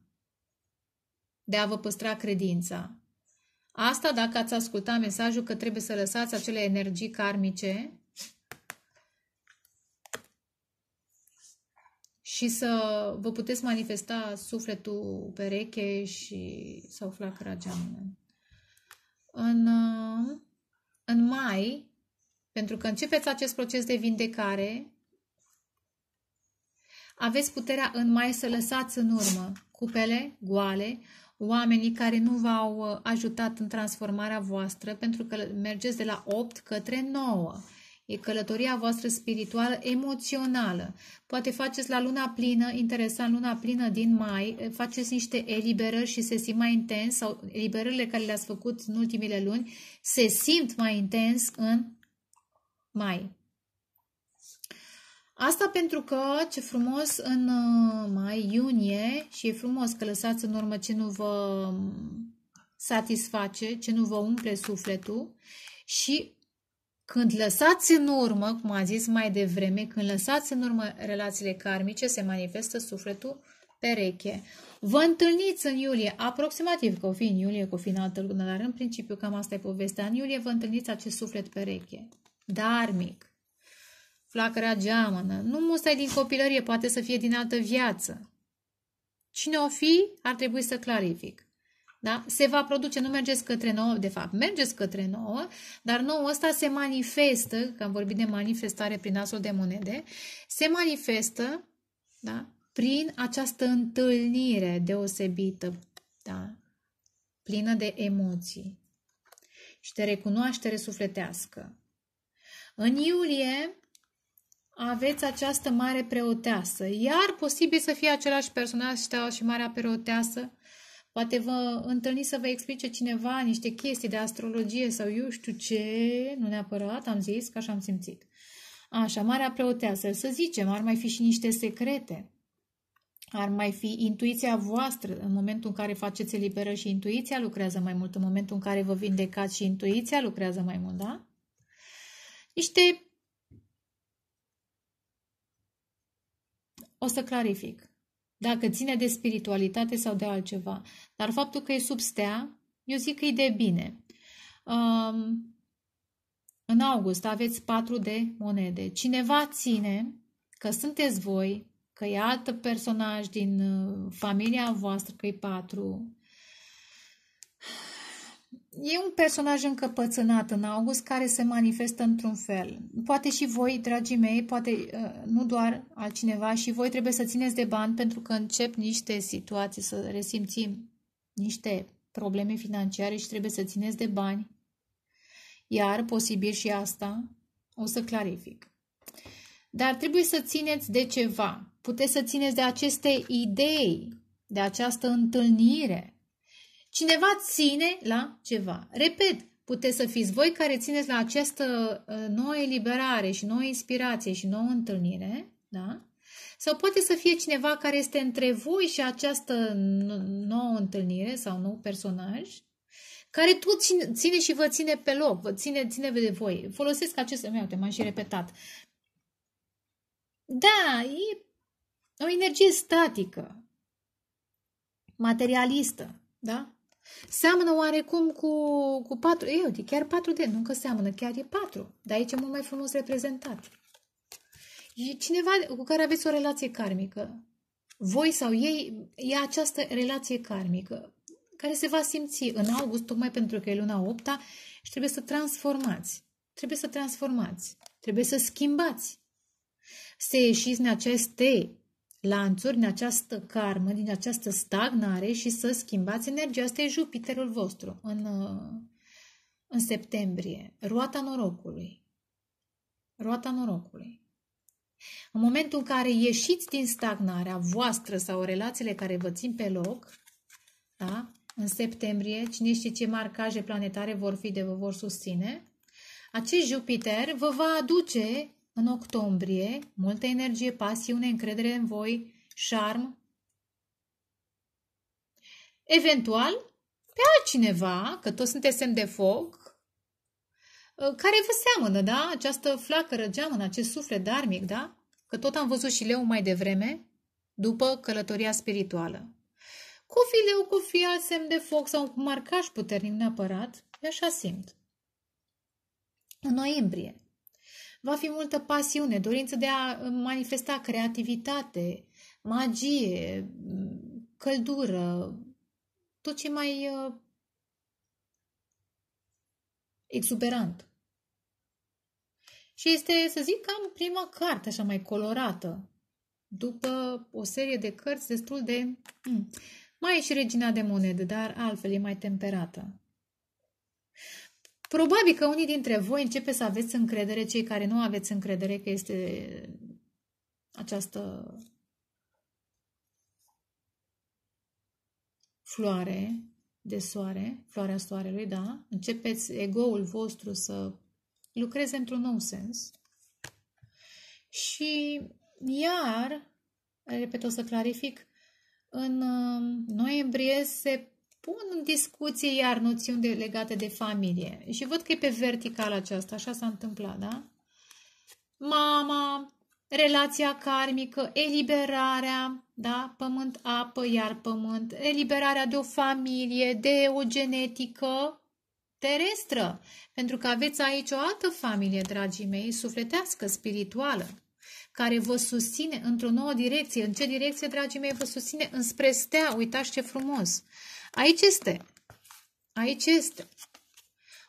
de a vă păstra credința. Asta dacă ați ascultat mesajul că trebuie să lăsați acele energii karmice și să vă puteți manifesta sufletul pereche și, sau flacăra geamului. În, în mai, pentru că începeți acest proces de vindecare, aveți puterea în mai să lăsați în urmă cupele goale, oamenii care nu v-au ajutat în transformarea voastră, pentru că mergeți de la opt către nouă. E călătoria voastră spirituală, emoțională. Poate faceți la luna plină, interesant, luna plină din mai, faceți niște eliberări și se simt mai intens, sau eliberările care le-ați făcut în ultimile luni se simt mai intens în mai. Asta pentru că, ce frumos, în mai, iunie, și e frumos că lăsați în urmă ce nu vă satisface, ce nu vă umple sufletul, și când lăsați în urmă, cum am zis mai devreme, când lăsați în urmă relațiile karmice, se manifestă sufletul pereche. Vă întâlniți în iulie, aproximativ, că o fi în iulie, că o fi în altă lună, dar în principiu cam asta e povestea. În iulie vă întâlniți acest suflet pereche, darmic, flacăra geamănă, nu musai din copilărie, poate să fie din altă viață. Cine o fi, ar trebui să clarific. Da? Se va produce, nu mergeți către nouă, de fapt, mergeți către nouă, dar nouă ăsta se manifestă, că am vorbit de manifestare prin asul de monede, se manifestă, da, prin această întâlnire deosebită, da, plină de emoții și de recunoaștere sufletească. În iulie aveți această mare preoteasă, iar posibil să fie același personaj și marea preoteasă. Poate vă întâlniți să vă explice cineva niște chestii de astrologie sau eu știu ce, nu neapărat, am zis că așa am simțit. Așa, marea preoteasă, să zicem, ar mai fi și niște secrete. Ar mai fi intuiția voastră în momentul în care faceți eliberă și intuiția lucrează mai mult, în momentul în care vă vindecați și intuiția lucrează mai mult, da? Niște... O să clarific. Dacă ține de spiritualitate sau de altceva. Dar faptul că e sub stea, eu zic că e de bine. Um, în august aveți patru de monede. Cineva ține că sunteți voi, că e alt personaj din familia voastră, că e patru. E un personaj încăpățânat în august care se manifestă într-un fel. Poate și voi, dragii mei, poate nu doar altcineva, și voi trebuie să țineți de bani pentru că încep niște situații, să resimțim niște probleme financiare și trebuie să țineți de bani. Iar, posibil și asta, o să clarific. Dar trebuie să țineți de ceva. Puteți să țineți de aceste idei, de această întâlnire. Cineva ține la ceva. Repet, puteți să fiți voi care țineți la această nouă eliberare și nouă inspirație și nouă întâlnire, da? Sau poate să fie cineva care este între voi și această nouă întâlnire sau nou personaj, care tot ține și vă ține pe loc, vă ține, ține de voi. Folosesc acest... Uite, m-am și repetat. Da, e o energie statică, materialistă, da? Seamănă oarecum cu, cu patru, eu, e chiar patru D, nu că seamănă, chiar e patru, dar aici e mult mai frumos reprezentat. E cineva cu care aveți o relație karmică, voi sau ei, e această relație karmică, care se va simți în august, tocmai pentru că e luna opta și trebuie să transformați, trebuie să transformați, trebuie să schimbați, să ieșiți din aceste lanțuri, din această karmă, din această stagnare și să schimbați energia. Asta e Jupiterul vostru în, în septembrie. Roata norocului. Roata norocului. În momentul în care ieșiți din stagnarea voastră sau relațiile care vă țin pe loc, da? În septembrie, cine știe ce marcaje planetare vor fi de vă vor susține, acest Jupiter vă va aduce în octombrie, multă energie, pasiune, încredere în voi, șarm. Eventual, pe altcineva, că toți sunteți semn de foc, care vă seamănă, da? Această flacără geamănă, acest suflet darmic, da? Că tot am văzut și leu mai devreme, după călătoria spirituală. Cu fi leu, cu fi alt semn de foc sau cu marcaj puternic neapărat, eu așa simt. În noiembrie. Va fi multă pasiune, dorință de a manifesta creativitate, magie, căldură, tot ce mai uh, exuberant. Și este, să zic, cam prima carte așa mai colorată, după o serie de cărți destul de... Mm, mai e și Regina de monede, dar altfel e mai temperată. Probabil că unii dintre voi începe să aveți încredere, cei care nu aveți încredere că este această floare de soare, floarea soarelui, da? Începeți ego-ul vostru să lucreze într-un nou sens. Și iar, repet, o să clarific, în noiembrie se pun în discuție iar noțiuni de, legate de familie. Și văd că e pe verticală aceasta, așa s-a întâmplat, da? Mama, relația karmică, eliberarea, da? Pământ, apă, iar pământ, eliberarea de o familie, de o genetică terestră. Pentru că aveți aici o altă familie, dragii mei, sufletească, spirituală, care vă susține într-o nouă direcție. În ce direcție, dragii mei, vă susține? Înspre stea, uitați ce frumos! Aici este, aici este,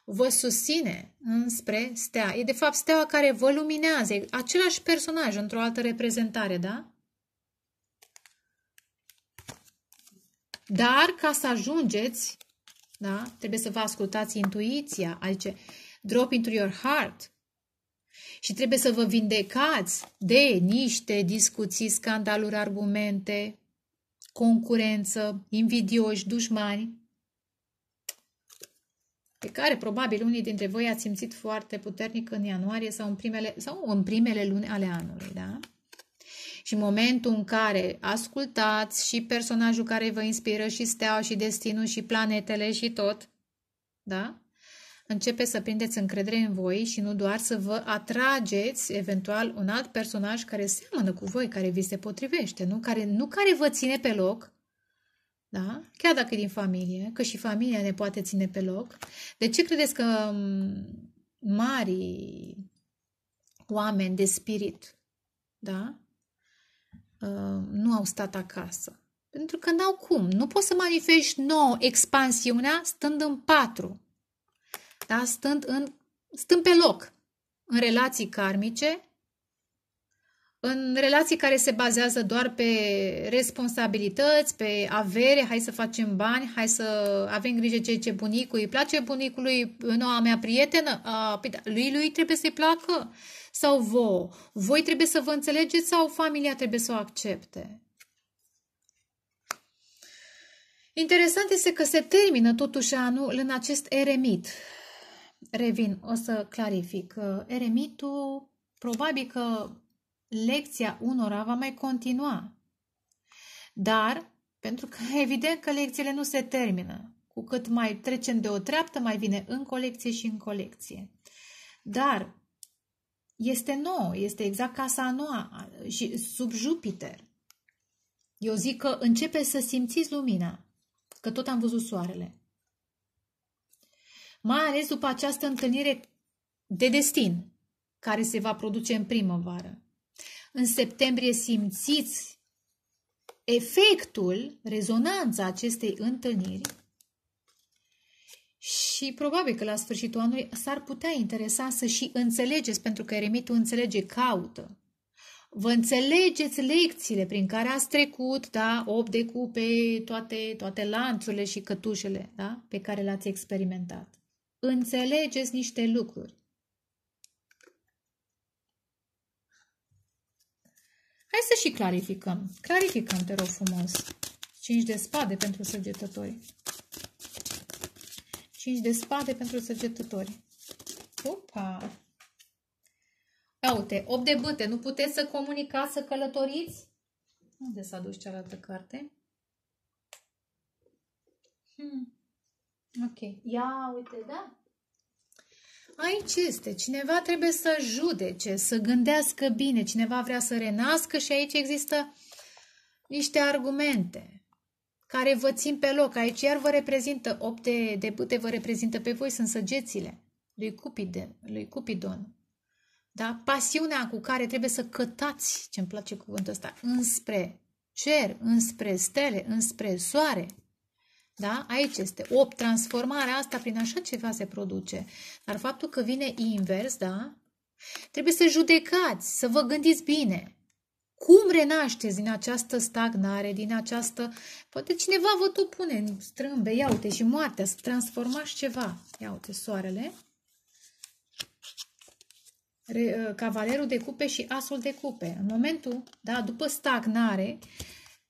vă susține înspre stea. E de fapt steaua care vă luminează, e același personaj într-o altă reprezentare, da? Dar ca să ajungeți, da, trebuie să vă ascultați intuiția, adică drop into your heart. Și trebuie să vă vindecați de niște discuții, scandaluri, argumente, concurență, invidioși, dușmani, pe care probabil unii dintre voi ați simțit foarte puternic în ianuarie sau în primele, sau în primele luni ale anului, da? Și în momentul în care ascultați și personajul care vă inspiră și steaua și destinul și planetele și tot, da? Începeți să prindeți încredere în voi și nu doar să vă atrageți eventual un alt personaj care seamănă cu voi, care vi se potrivește, nu care, nu care vă ține pe loc, da? Chiar dacă e din familie, că și familia ne poate ține pe loc. De ce credeți că mari oameni de spirit, da, nu au stat acasă? Pentru că n-au cum. Nu poți să manifesti nouă expansiunea stând în patru. Da? Stând, în, stând pe loc, în relații karmice, în relații care se bazează doar pe responsabilități, pe avere, hai să facem bani, hai să avem grijă ce ce bunicul îi place bunicului, noua mea prietenă, a, lui lui trebuie să-i placă sau vouă, voi trebuie să vă înțelegeți sau familia trebuie să o accepte. Interesant este că se termină totuși anul în acest eremit. Revin, o să clarific. Eremitul, probabil că lecția unora va mai continua. Dar, pentru că evident că lecțiile nu se termină. Cu cât mai trecem de o treaptă, mai vine în colecție și în colecție. Dar este nou, este exact casa noua și sub Jupiter. Eu zic că începe să simțiți lumina, că tot am văzut soarele. Mai ales după această întâlnire de destin, care se va produce în primăvară. În septembrie simțiți efectul, rezonanța acestei întâlniri și probabil că la sfârșitul anului s-ar putea interesa să și înțelegeți, pentru că eremitul înțelege, caută. Vă înțelegeți lecțiile prin care ați trecut, da? opt de cupe, toate, toate lanțurile și cătușele, da? Pe care le-ați experimentat. Înțelegeți niște lucruri. Hai să și clarificăm. Clarificăm, te rog frumos. cinci de spade pentru săgetători. cinci de spade pentru săgetători. Opa! Uite, opt de bâte. Nu puteți să comunicați, să călătoriți? Unde s-a dus cealaltă carte? Hmm. Ok. Ia, uite, da? Aici este. Cineva trebuie să judece, să gândească bine. Cineva vrea să renască și aici există niște argumente care vă țin pe loc. Aici iar vă reprezintă, opt de, de bâte vă reprezintă pe voi, sunt săgețile lui Cupidon. Lui Cupidon. Da? Pasiunea cu care trebuie să cătați, ce-mi place cuvântul ăsta, înspre cer, înspre stele, înspre soare. Da? Aici este opt. Transformarea asta prin așa ceva se produce. Dar faptul că vine invers, da? Trebuie să judecați, să vă gândiți bine. Cum renașteți din această stagnare, din această... Poate cineva vă tot pune în strâmbe, ia uite, și moartea, să transformați ceva. Ia uite, soarele. Cavalerul de cupe și asul de cupe. În momentul, da, după stagnare,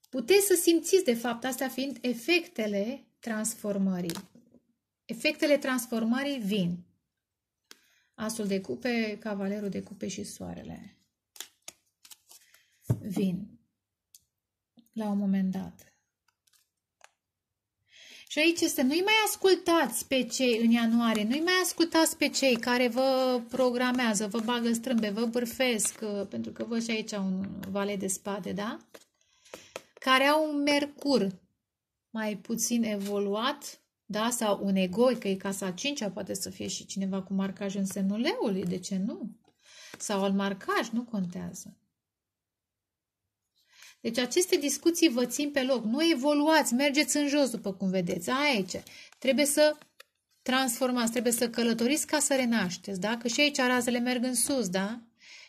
puteți să simțiți, de fapt, astea fiind efectele transformării. Efectele transformării vin. Asul de cupe, cavalerul de cupe și soarele. Vin. La un moment dat. Și aici este, nu-i mai ascultați pe cei în ianuarie, nu-i mai ascultați pe cei care vă programează, vă bagă strâmbe, vă bârfesc, pentru că văd și aici un valet de spade, da? Care au un mercur mai puțin evoluat, da? Sau un egoi, că e casa a cincea, poate să fie și cineva cu marcaj în semnul leului, de ce nu? Sau al marcaj, nu contează. Deci aceste discuții vă țin pe loc. Nu evoluați, mergeți în jos după cum vedeți. Aici trebuie să transformați, trebuie să călătoriți ca să renașteți. Da? Că și aici razele merg în sus, da?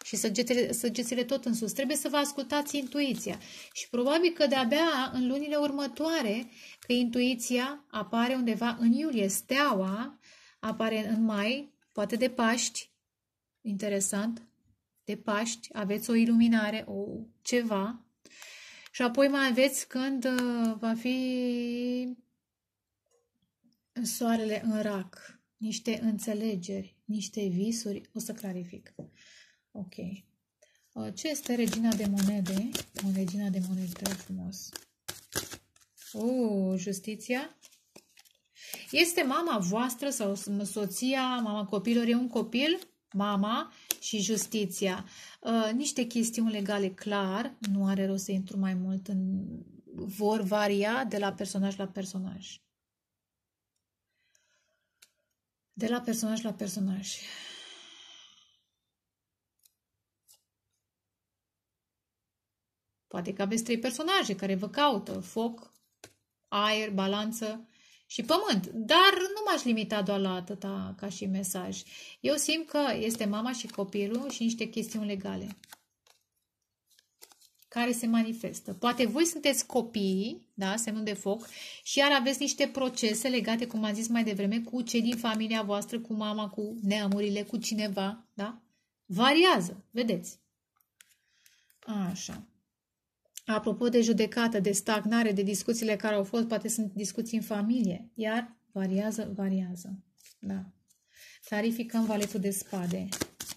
Și săgețile, săgețile tot în sus. Trebuie să vă ascultați intuiția. Și probabil că de-abia în lunile următoare, că intuiția apare undeva în iulie. Steaua apare în mai, poate de Paști. Interesant. De Paști aveți o iluminare, o ceva. Și apoi mai aveți când va fi soarele în Rac. Niște înțelegeri, niște visuri. O să clarific. Ok. Ce este regina de monede? O, regina de monede, tău frumos. O, justiția. Este mama voastră sau soția, mama copilor, e un copil, mama și justiția. Uh, niște chestiuni legale, clar, nu are rost să intru mai mult în... Vor varia de la personaj la personaj. De la personaj la personaj. Poate că aveți trei personaje care vă caută. Foc, aer, balanță și pământ. Dar nu m-aș limita doar la atâta ca și mesaj. Eu simt că este mama și copilul și niște chestiuni legale care se manifestă. Poate voi sunteți copiii, da, semnul de foc, și iar aveți niște procese legate, cum am zis mai devreme, cu cei din familia voastră, cu mama, cu neamurile, cu cineva, da? Variază, vedeți. Așa. Apropo de judecată, de stagnare, de discuțiile care au fost, poate sunt discuții în familie, iar variază, variază. Da. Clarificăm valetul de spade.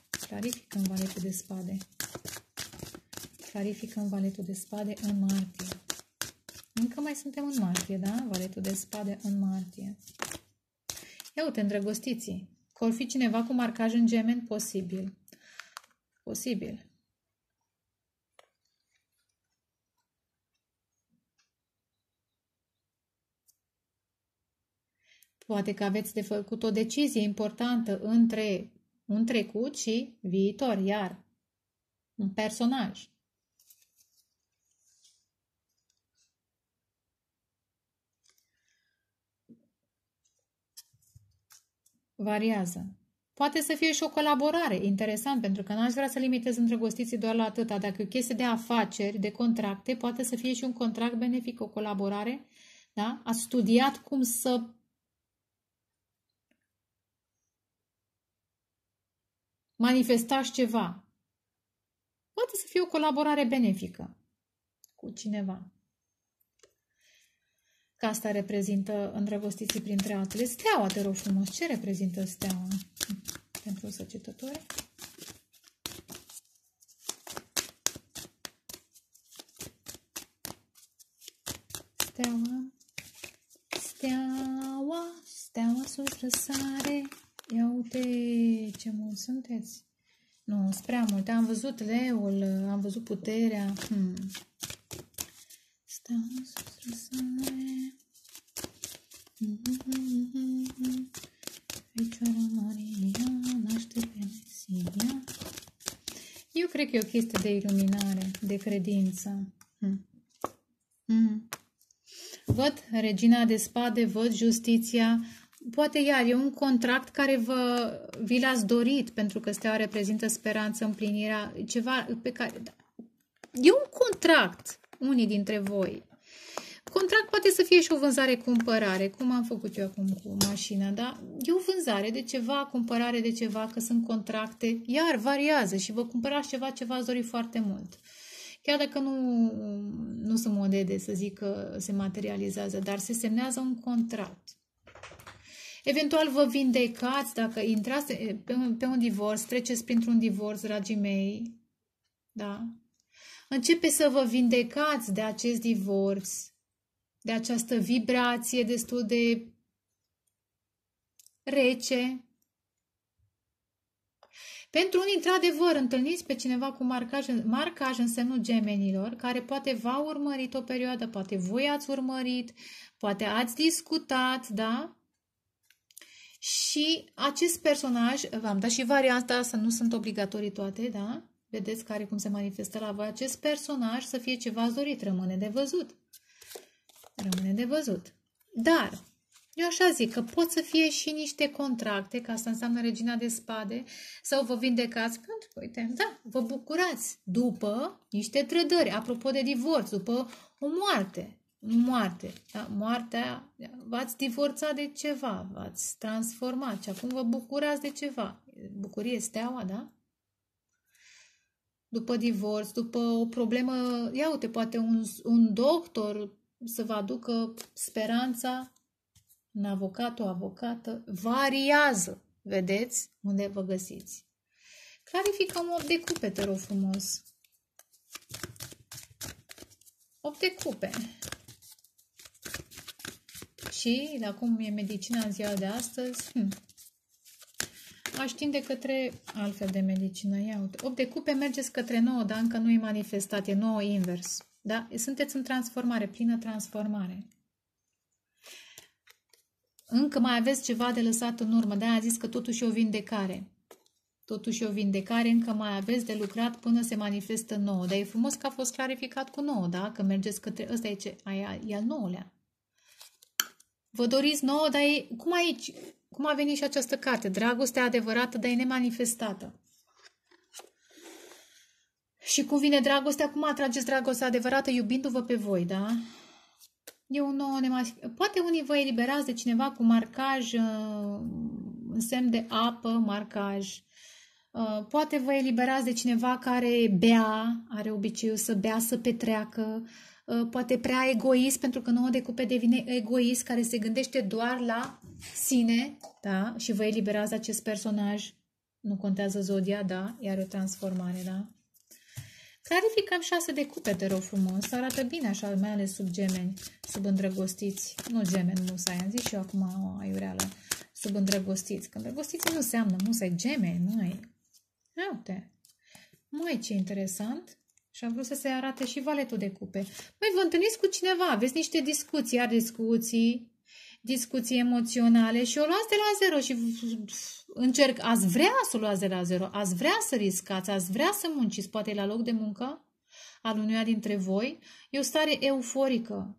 Clarificăm valetul de spade. Clarificăm valetul de spade în martie. Încă mai suntem în martie, da? Valetul de spade în martie. Ia uite, îndrăgostiții. Că or fi cineva cu marcaj în gemen? Posibil. Posibil. Poate că aveți de făcut o decizie importantă între un trecut și viitor, iar un personaj. Variază. Poate să fie și o colaborare. Interesant, pentru că n-aș vrea să limitez îndrăgostiții doar la atâta. Dacă e o chestie de afaceri, de contracte, poate să fie și un contract benefic, o colaborare. Da? Ați studiat cum să... manifestați ceva. Poate să fie o colaborare benefică cu cineva. Că asta reprezintă îndrăgostiții printre altele. Steaua, te rog frumos, ce reprezintă steaua pentru săgetători? Steaua, steaua, steaua sus răsare. Ia uite ce mulți sunteți. Nu, sunt prea multe. Am văzut leul, am văzut puterea. Hmm. Stau sus răsare. Fecioara Maria naște pe Mesia. Eu cred că e o chestie de iluminare, de credință. Hmm. Mm. Văd regina de spade, văd justiția. Poate iar e un contract care vă, vi l-ați dorit, pentru că steaua reprezintă speranță, împlinirea, ceva pe care... Da. E un contract, unii dintre voi. Contract poate să fie și o vânzare-cumpărare, cum am făcut eu acum cu mașina, da? E o vânzare de ceva, cumpărare de ceva, că sunt contracte, iar variază și vă cumpărați ceva ce v-ați dorit foarte mult. Chiar dacă nu, nu sunt modele să zic că se materializează, dar se semnează un contract. Eventual vă vindecați, dacă intrați pe un, pe un divorț, treceți printr-un divorț, dragii mei, da? Începeți să vă vindecați de acest divorț, de această vibrație destul de rece. Pentru unii, într-adevăr, întâlniți pe cineva cu marcaj, marcaj în semnul gemenilor, care poate v-a urmărit o perioadă, poate voi ați urmărit, poate ați discutat, da? Și acest personaj, v-am dat și varianta, să nu sunt obligatorii toate, da? Vedeți care cum se manifestă la voi. Acest personaj să fie ce v-ați dorit, rămâne de văzut. Rămâne de văzut. Dar, eu așa zic, că pot să fie și niște contracte, că asta înseamnă regina de spade, sau vă vindecați, pentru că, uite, da, vă bucurați după niște trădări, apropo de divorț, după o moarte. Moarte, da? Moartea, v-ați divorțat de ceva, v-ați transformat și acum vă bucurați de ceva. Bucurie, steaua, da? După divorț, după o problemă, ia uite, poate un, un doctor să vă aducă speranța, un avocat, o avocată, variază, vedeți unde vă găsiți. Clarificăm opt de cupe, te rog frumos. opt de cupe. Și, la cum e medicina în ziua de astăzi, hm, aș tinde către altfel de medicină. Ia uite, opt de cupe, mergeți către nouă, dar încă nu e manifestat, e nouă invers. Da? Sunteți în transformare, plină transformare. Încă mai aveți ceva de lăsat în urmă, de-aia a zis că totuși e o vindecare. Totuși e o vindecare, încă mai aveți de lucrat până se manifestă nouă. Dar e frumos că a fost clarificat cu nouă, da? Că mergeți către... Ăsta e ce? Aia e al nouălea. Vă doriți nouă, dar e... Cum aici? Cum a venit și această carte? Dragostea adevărată, dar e nemanifestată. Și cum vine dragostea? Cum atrageți dragostea adevărată? Iubindu-vă pe voi, da? E un nou nemanifestat. Poate unii vă eliberați de cineva cu marcaj în semn de apă, marcaj. Poate vă eliberați de cineva care bea, are obiceiul să bea, să petreacă, poate prea egoist, pentru că nouă de cupe devine egoist, care se gândește doar la sine, da? Și vă eliberați de acest personaj, nu contează zodia, da? Iar o transformare, da? Clarificăm șase de cupe, te rog frumos, arată bine așa, mai ales sub gemeni, sub îndrăgostiți, nu gemeni, musai, am zis și eu acum o aiureală, sub îndrăgostiți, că îndrăgostiți nu înseamnă musai, gemeni, mai. Ia uite, mai ce interesant. Și am vrut să se arate și valetul de cupe. Mai vă întâlniți cu cineva, aveți niște discuții, iar discuții, discuții emoționale și o luați de la zero și încerc, ați vrea să o luați de la zero, ați vrea să riscați, ați vrea să munciți, poate la loc de muncă al unuia dintre voi. E o stare euforică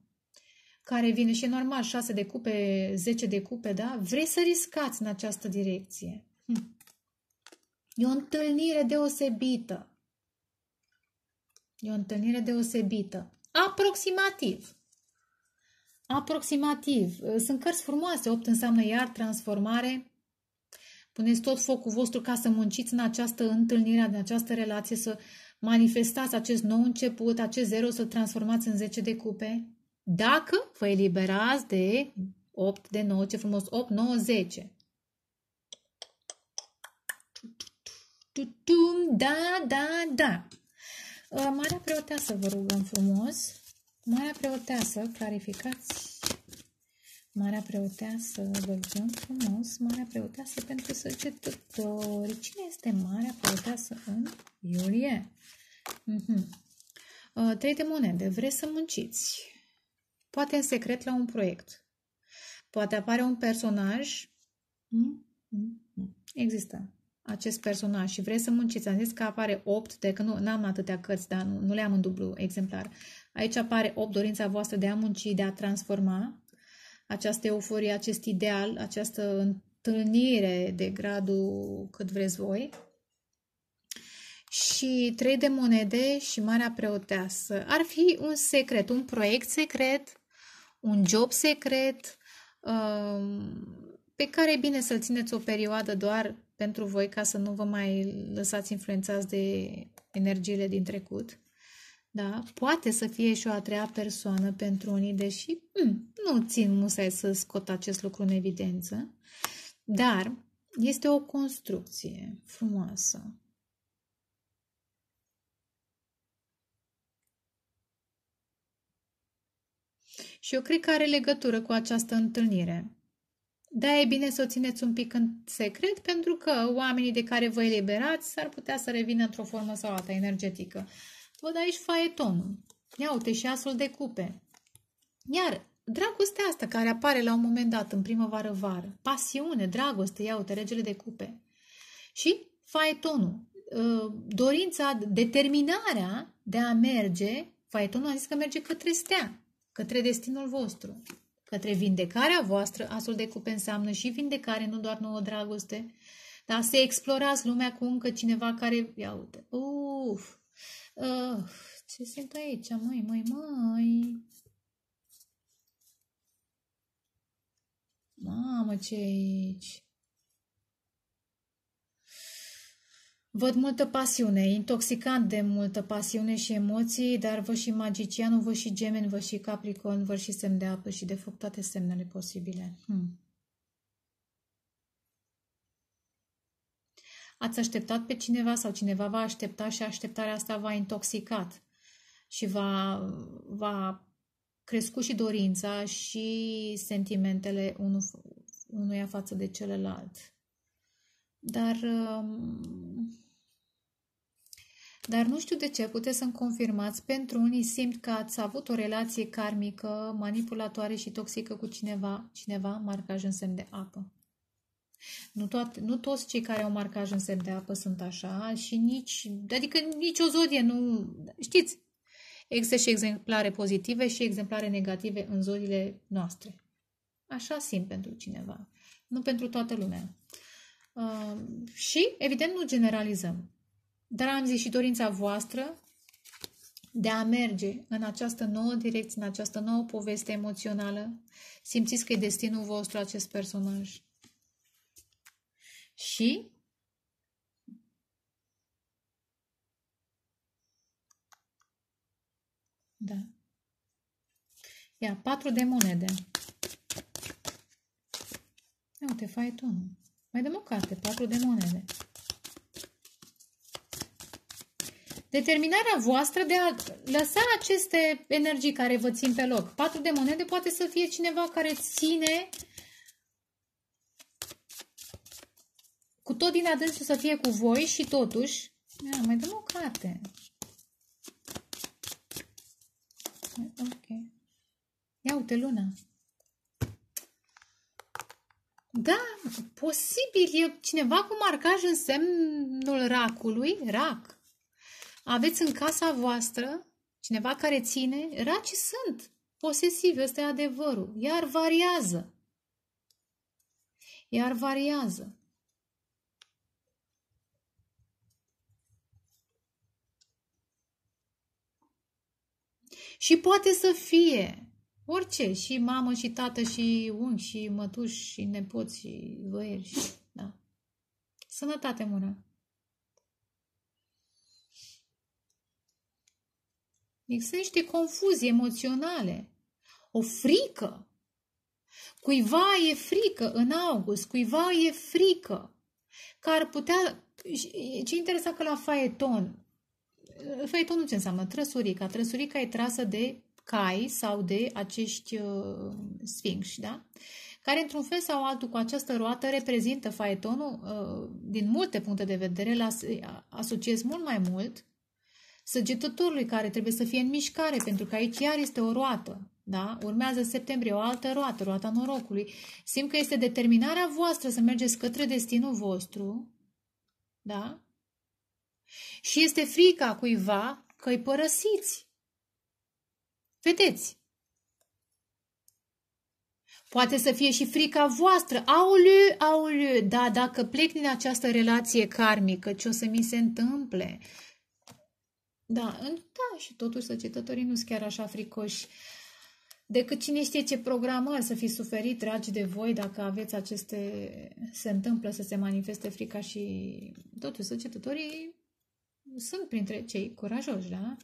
care vine și e normal, șase de cupe, zece de cupe, da? Vrei să riscați în această direcție. Hm. E o întâlnire deosebită. E o întâlnire deosebită. Aproximativ. Aproximativ. Sunt cărți frumoase. opt înseamnă iar transformare. Puneți tot focul vostru ca să munciți în această întâlnire, în această relație, să manifestați acest nou început, acest zero, să-l transformați în zece de cupe. Dacă vă eliberați de opt, de nouă, ce frumos, opt, nouă, zece. Da, da, da. Marea Preoteasă, vă rugăm frumos. Marea Preoteasă, clarificați. Marea Preoteasă, vă rugăm frumos. Marea Preoteasă pentru Săgetători. Cine este Marea Preoteasă în iulie? Mm-hmm. Trei de monede. Vreți să munciți. Poate în secret la un proiect. Poate apare un personaj. Mm-hmm. Există. acest personaj și vreți să munciți, am zis că apare opt, de că nu am atâtea cărți, dar nu, nu le-am în dublu exemplar. Aici apare opt, dorința voastră de a munci, de a transforma, această euforie, acest ideal, această întâlnire de gradul cât vreți voi. Și trei de monede și Marea Preoteasă. Ar fi un secret, un proiect secret, un job secret, pe care e bine să-l țineți o perioadă doar pentru voi, ca să nu vă mai lăsați influențați de energiile din trecut. Da? Poate să fie și o a treia persoană pentru unii, deși hmm, nu țin musai să scot acest lucru în evidență. Dar este o construcție frumoasă. Și eu cred că are legătură cu această întâlnire. Da, e bine să o țineți un pic în secret, pentru că oamenii de care vă eliberați s-ar putea să revină într-o formă sau alta energetică. Văd aici faetonul. Ia uite și asul de cupe. Iar dragostea asta care apare la un moment dat în primăvară-vară. Pasiune, dragoste, ia uite, regele de cupe. Și faetonul. Dorința, determinarea de a merge, faetonul a zis că merge către stea, către destinul vostru, către vindecarea voastră. Asul de cupe înseamnă și vindecare, nu doar nouă dragoste, dar să explorați lumea cu încă cineva care... Ia uite, uf, uf, ce sunt aici, măi, măi, măi. Mamă, ce aici. Văd multă pasiune, intoxicant de multă pasiune și emoții, dar văd și magicianul, văd și gemeni, văd și capricorn, văd și semn de apă și de foc, toate semnele posibile. Hmm. Ați așteptat pe cineva sau cineva v-a așteptat și așteptarea asta v-a intoxicat și v-a crescut și dorința și sentimentele unul, unuia față de celălalt. Dar, dar nu știu de ce, puteți să-mi confirmați, pentru unii simt că ați avut o relație karmică, manipulatoare și toxică cu cineva, cineva marcaj în semn de apă. Nu, toate, nu toți cei care au marcaj în semn de apă sunt așa și nici, adică nici o zodie nu, știți, există și exemplare pozitive și exemplare negative în zodiile noastre. Așa simt pentru cineva, nu pentru toată lumea. Uh, și, evident, nu generalizăm. Dar am zis și dorința voastră de a merge în această nouă direcție, în această nouă poveste emoțională. Simțiți că e destinul vostru acest personaj. Și da. Ia, patru de monede. Ia uite, faetonul. Mai dăm o carte, patru de monede. Determinarea voastră de a lăsa aceste energii care vă țin pe loc. Patru de monede poate să fie cineva care ține cu tot din adânsul să fie cu voi și totuși... Ia, mai dăm o carte. Ok. Ia uite, luna. Da, posibil e cineva cu marcaj în semnul racului, rac. Aveți în casa voastră cineva care ține, racii sunt posesivi, ăsta e adevărul. Iar variază. Iar variază. Și poate să fie orice, și mamă, și tată, și unchi, și mătuși, și nepoți, și văieri, și... Da. Sănătate, Mura. Există niște confuzii emoționale. O frică. Cuiva e frică în august, cuiva e frică. Că ar putea... Ce interesant că la faeton... Faetonul ce înseamnă? Trăsurica. Trăsurica e trasă de... cai sau de acești uh, sfinxi, da? Care într-un fel sau altul cu această roată reprezintă faetonul uh, din multe puncte de vedere, îl asociez mult mai mult săgetătorului care trebuie să fie în mișcare, pentru că aici iar este o roată, da? Urmează septembrie o altă roată, roata norocului. Simt că este determinarea voastră să mergeți către destinul vostru Da? Și este frica cuiva că îi părăsiți. Vedeți? Poate să fie și frica voastră. Aoleu, aoleu, da, dacă plec din această relație karmică, ce o să mi se întâmple? Da, da, și totuși săgetătorii nu sunt chiar așa fricoși. Decât cine știe ce programări să fi suferit, dragi de voi, dacă aveți aceste... Se întâmplă să se manifeste frica și... Totuși săgetătorii sunt printre cei curajoși, da?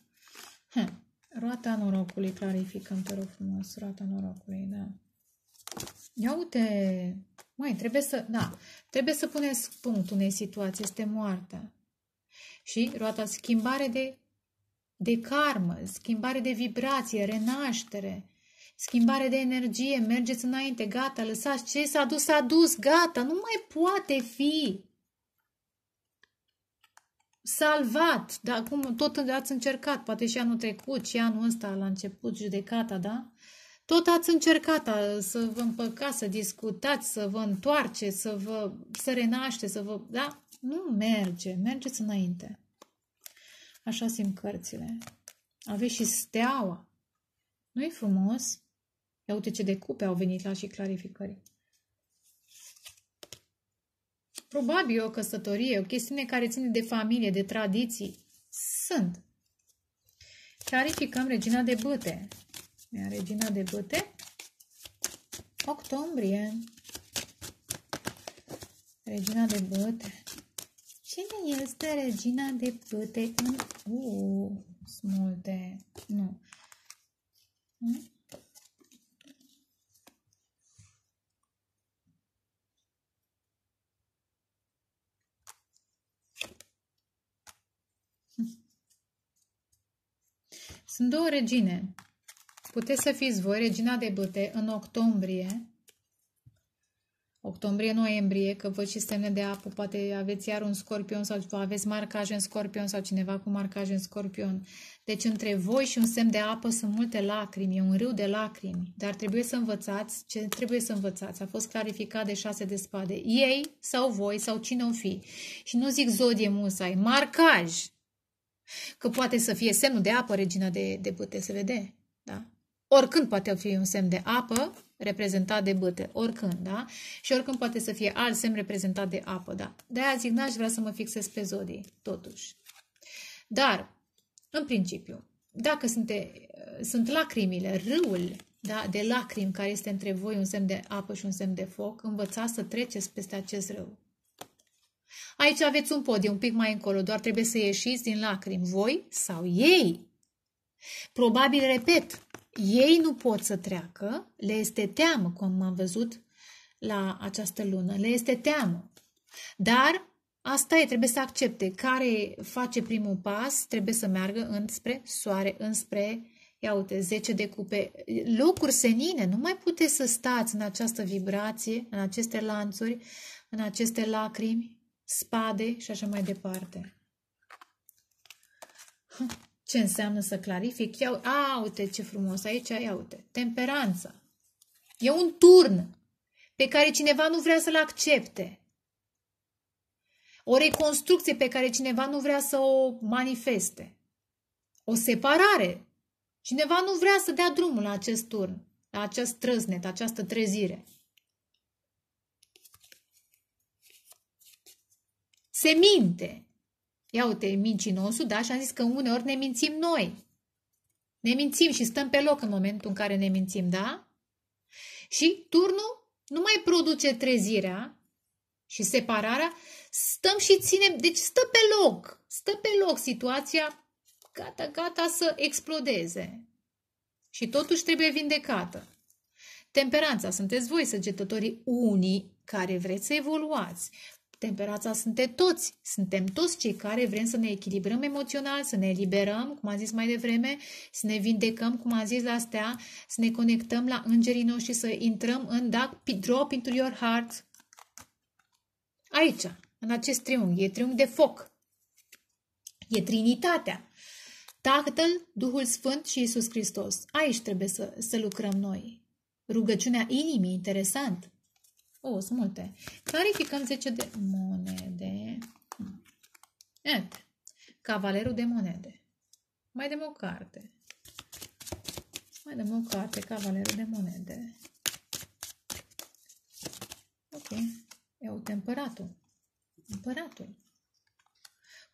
Hm. Roata norocului, clarificăm, te rog frumos, roata norocului, da. Ia uite, măi, trebuie să, da, trebuie să puneți punct unei situații, este moartea. Și roata, schimbare de, de karmă, schimbare de vibrație, renaștere, schimbare de energie, mergeți înainte, gata, lăsați ce s-a dus, s-a dus, gata, nu mai poate fi salvat, da, cum tot ați încercat, poate și anul trecut, și anul ăsta la început, judecata, da? Tot ați încercat a, să vă împăcați, să discutați, să vă întoarceți, să vă să renașteți, să vă... Da? Nu merge. Mergeți înainte. Așa simt cărțile. Aveți și steaua. Nu-i frumos? Ia uite ce de cupe au venit la și clarificări. Probabil o căsătorie, o chestiune care ține de familie, de tradiții. Sunt. Clarificăm regina de bâte. Regina de bâte, octombrie, regina de bâte, cine este regina de bâte în... Uuu, uh, sunt multe, nu. Hmm? Sunt două regine. Puteți să fiți voi regina de bâte în octombrie, octombrie-noiembrie, că văd și semne de apă, poate aveți iar un scorpion sau aveți marcaje în scorpion sau cineva cu marcaje în scorpion. Deci între voi și un semn de apă sunt multe lacrimi, e un râu de lacrimi, dar trebuie să învățați ce trebuie să învățați. A fost clarificat de șase de spade, ei sau voi sau cine o fi. Și nu zic zodie musai, marcaj, că poate să fie semnul de apă regina de, de bâte, se vede, da? Oricând poate fi un semn de apă reprezentat de bâte, oricând, da? Și oricând poate să fie alt semn reprezentat de apă, da? De-aia zic, n-aș vrea să mă fixez pe zodii, totuși. Dar, în principiu, dacă sunte, sunt lacrimile, râul, da, de lacrimi care este între voi un semn de apă și un semn de foc, învățați să treceți peste acest râu. Aici aveți un pod, e un pic mai încolo, doar trebuie să ieșiți din lacrimi, voi sau ei. Probabil, repet, ei nu pot să treacă, le este teamă, cum am văzut la această lună, le este teamă. Dar asta e, trebuie să accepte. Care face primul pas, trebuie să meargă înspre soare, înspre, ia uite, zece de cupe, locuri senine. Nu mai puteți să stați în această vibrație, în aceste lanțuri, în aceste lacrimi, spade și așa mai departe. Huh. Ce înseamnă să clarific? Ia, a, uite ce frumos aici, ia uite, temperanța. E un turn pe care cineva nu vrea să-l accepte. O reconstrucție pe care cineva nu vrea să o manifeste. O separare. Cineva nu vrea să dea drumul la acest turn, la acest trăznet, această trezire. Se minte. Ia uite, mincinosul, da? Și am zis că uneori ne mințim noi. Ne mințim și stăm pe loc în momentul în care ne mințim, da? Și turnul nu mai produce trezirea și separarea. Stăm și ținem, deci stă pe loc. Stă pe loc situația, gata, gata să explodeze. Și totuși trebuie vindecată. Temperanța, sunteți voi, săgetătorii unii care vreți să evoluați. Temperanța suntem toți, suntem toți cei care vrem să ne echilibrăm emoțional, să ne eliberăm, cum am zis mai devreme, să ne vindecăm, cum am zis la stea, să ne conectăm la îngerii noștri, să intrăm în da, drop into your heart. Aici, în acest triunghi, e triunghi de foc, e Trinitatea, Tatăl, Duhul Sfânt și Iisus Hristos. Aici trebuie să, să lucrăm noi. Rugăciunea inimii, interesant. O, sunt multe. Clarificăm zece de monede. Iată, cavalerul de monede. Mai dăm o carte. Mai dăm o carte, cavalerul de monede. Ok. E uite, împăratul. Împăratul.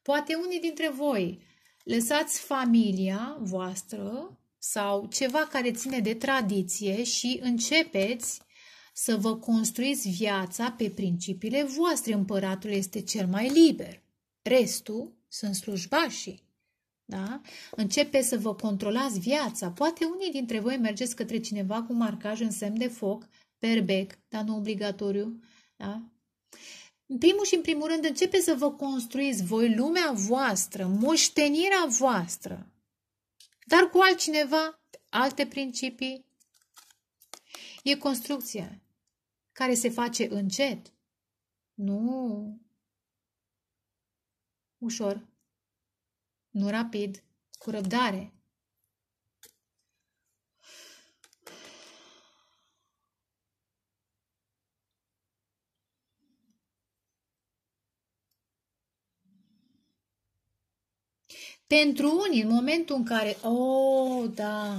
Poate unii dintre voi lăsați familia voastră sau ceva care ține de tradiție și începeți să vă construiți viața pe principiile voastre. Împăratul este cel mai liber. Restul sunt slujbașii. Da? Începeți să vă controlați viața. Poate unii dintre voi mergeți către cineva cu marcaj în semn de foc, perbec, dar nu obligatoriu. Da? În primul și în primul rând, începeți să vă construiți voi lumea voastră, moștenirea voastră, dar cu altcineva, alte principii. E construcția care se face încet, nu ușor, nu rapid, cu răbdare. Pentru unii, în momentul în care... Oh, da!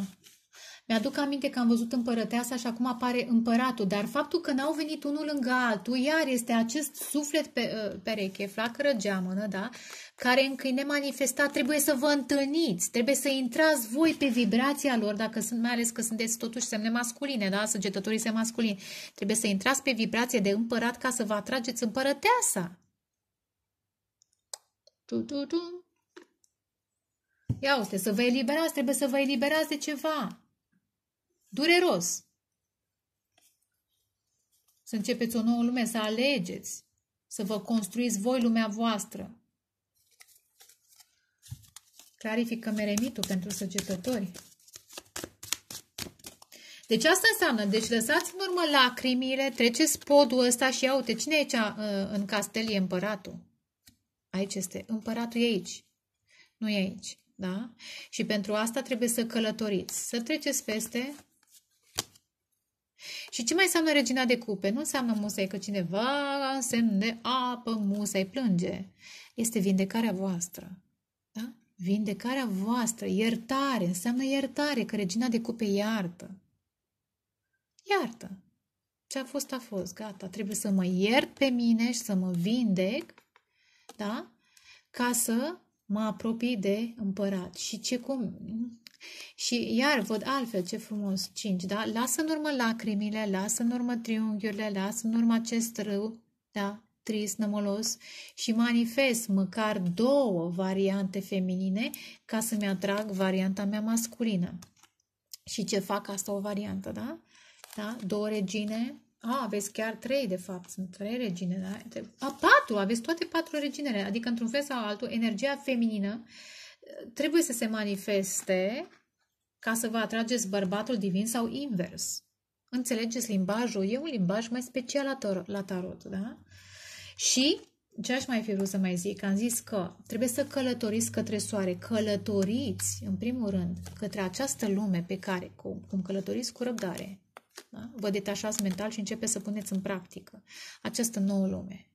Mi-aduc aminte că am văzut împărăteasa și acum apare împăratul, dar faptul că n-au venit unul lângă altul, iar este acest suflet pe, pereche, flacără geamănă, da? Care încă e nemanifestat, trebuie să vă întâlniți, trebuie să intrați voi pe vibrația lor, dacă sunt, mai ales că sunteți totuși semne masculine, da? Săgetătorii se masculini. Trebuie să intrați pe vibrație de împărat ca să vă atrageți împărăteasa. Tu, tu, tu. Ia uite, să vă eliberați, trebuie să vă eliberați de ceva. Dureros. Să începeți o nouă lume, să alegeți, să vă construiți voi lumea voastră. Clarificăm eremitul pentru săgetători. Deci asta înseamnă, deci lăsați în urmă lacrimile, treceți podul ăsta și ia uite, cine e aici în castel? E împăratul. Aici este, împăratul e aici, nu e aici. Da? Și pentru asta trebuie să călătoriți, să treceți peste. Și ce mai înseamnă regina de cupe? Nu înseamnă musai că cineva în semn de apă, musai plânge. Este vindecarea voastră. Da? Vindecarea voastră, iertare, înseamnă iertare, că regina de cupe iartă. Iartă. Ce a fost, a fost, gata. Trebuie să mă iert pe mine și să mă vindec, da? Ca să mă apropii de împărat. Și ce cum? Și iar văd altfel, ce frumos, cinci, da? Lasă în urmă lacrimile, lasă în urmă triunghiurile, lasă în urmă acest rău, da? Trist, nămălos, și manifest măcar două variante feminine ca să-mi atrag varianta mea masculină. Și ce fac? Asta o variantă, da? Da? Două regine. A, aveți chiar trei, de fapt. Sunt trei regine, da? A, patru! Aveți toate patru reginele. Adică, într-un fel sau altul, energia feminină trebuie să se manifeste ca să vă atrageți bărbatul divin sau invers. Înțelegeți limbajul? E un limbaj mai special la, tar la tarot, da? Și ce aș mai fi vrut să mai zic? Am zis că trebuie să călătoriți către soare. Călătoriți, în primul rând, către această lume pe care, cum, cum călătoriți cu răbdare, da? Vă detașați mental și începeți să puneți în practică această nouă lume.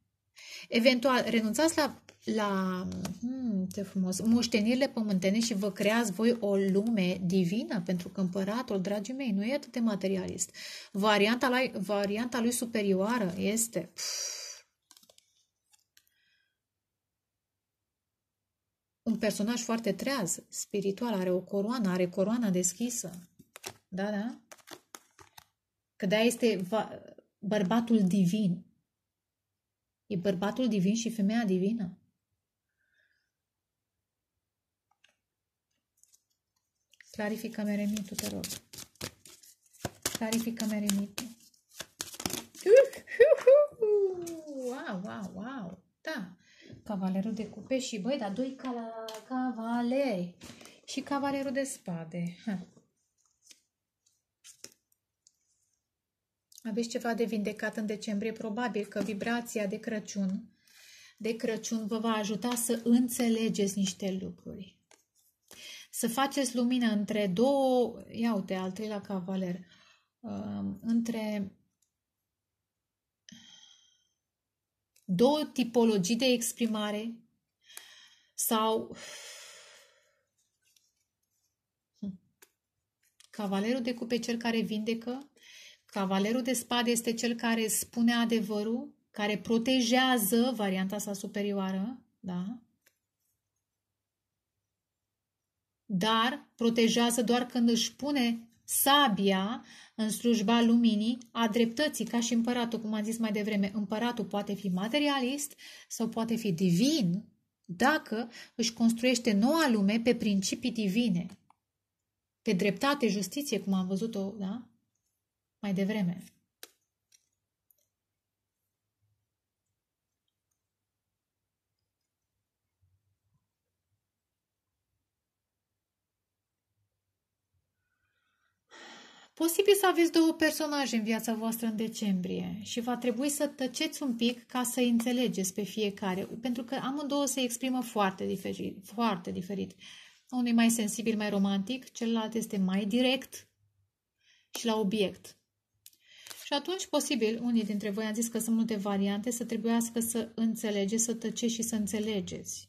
Eventual, renunțați la, la hmm, ce frumos, moștenirile pământene și vă creați voi o lume divină, pentru că împăratul, dragii mei, nu e atât de materialist. Varianta, la, varianta lui superioară este... Pff, un personaj foarte treaz, spiritual, are o coroană, are coroana deschisă. Da, da? Că de-aia este bărbatul divin. E bărbatul divin și femeia divină. Clarificăm eremitul, te rog. Clarificăm eremitul. Wow, wow, wow. Da. Cavalerul de cupe și, băi, dar doi cavaleri. Și cavalerul de spade. Ha. Aveți ceva de vindecat în decembrie, probabil că vibrația de Crăciun, de Crăciun vă va ajuta să înțelegeți niște lucruri. Să faceți lumină între două, ia uite, al treilea cavaler, între două tipologii de exprimare, Sau cavalerul de cupe, cel care vindecă, cavalerul de spade este cel care spune adevărul, care protejează varianta sa superioară, da? Dar protejează doar când își pune sabia în slujba luminii, a dreptății, ca și împăratul, cum am zis mai devreme. Împăratul poate fi materialist sau poate fi divin dacă își construiește noua lume pe principii divine, pe dreptate, justiție, cum am văzut-o, da? Mai devreme. Posibil să aveți două personaje în viața voastră în decembrie și va trebui să tăceți un pic ca să înțelegeți pe fiecare, pentru că amândouă se exprimă foarte diferit, foarte diferit. Unul e mai sensibil, mai romantic, celălalt este mai direct și la obiect. Și atunci, posibil, unii dintre voi, am zis că sunt multe variante, să trebuiască să înțelegeți, să tăceți și să înțelegeți.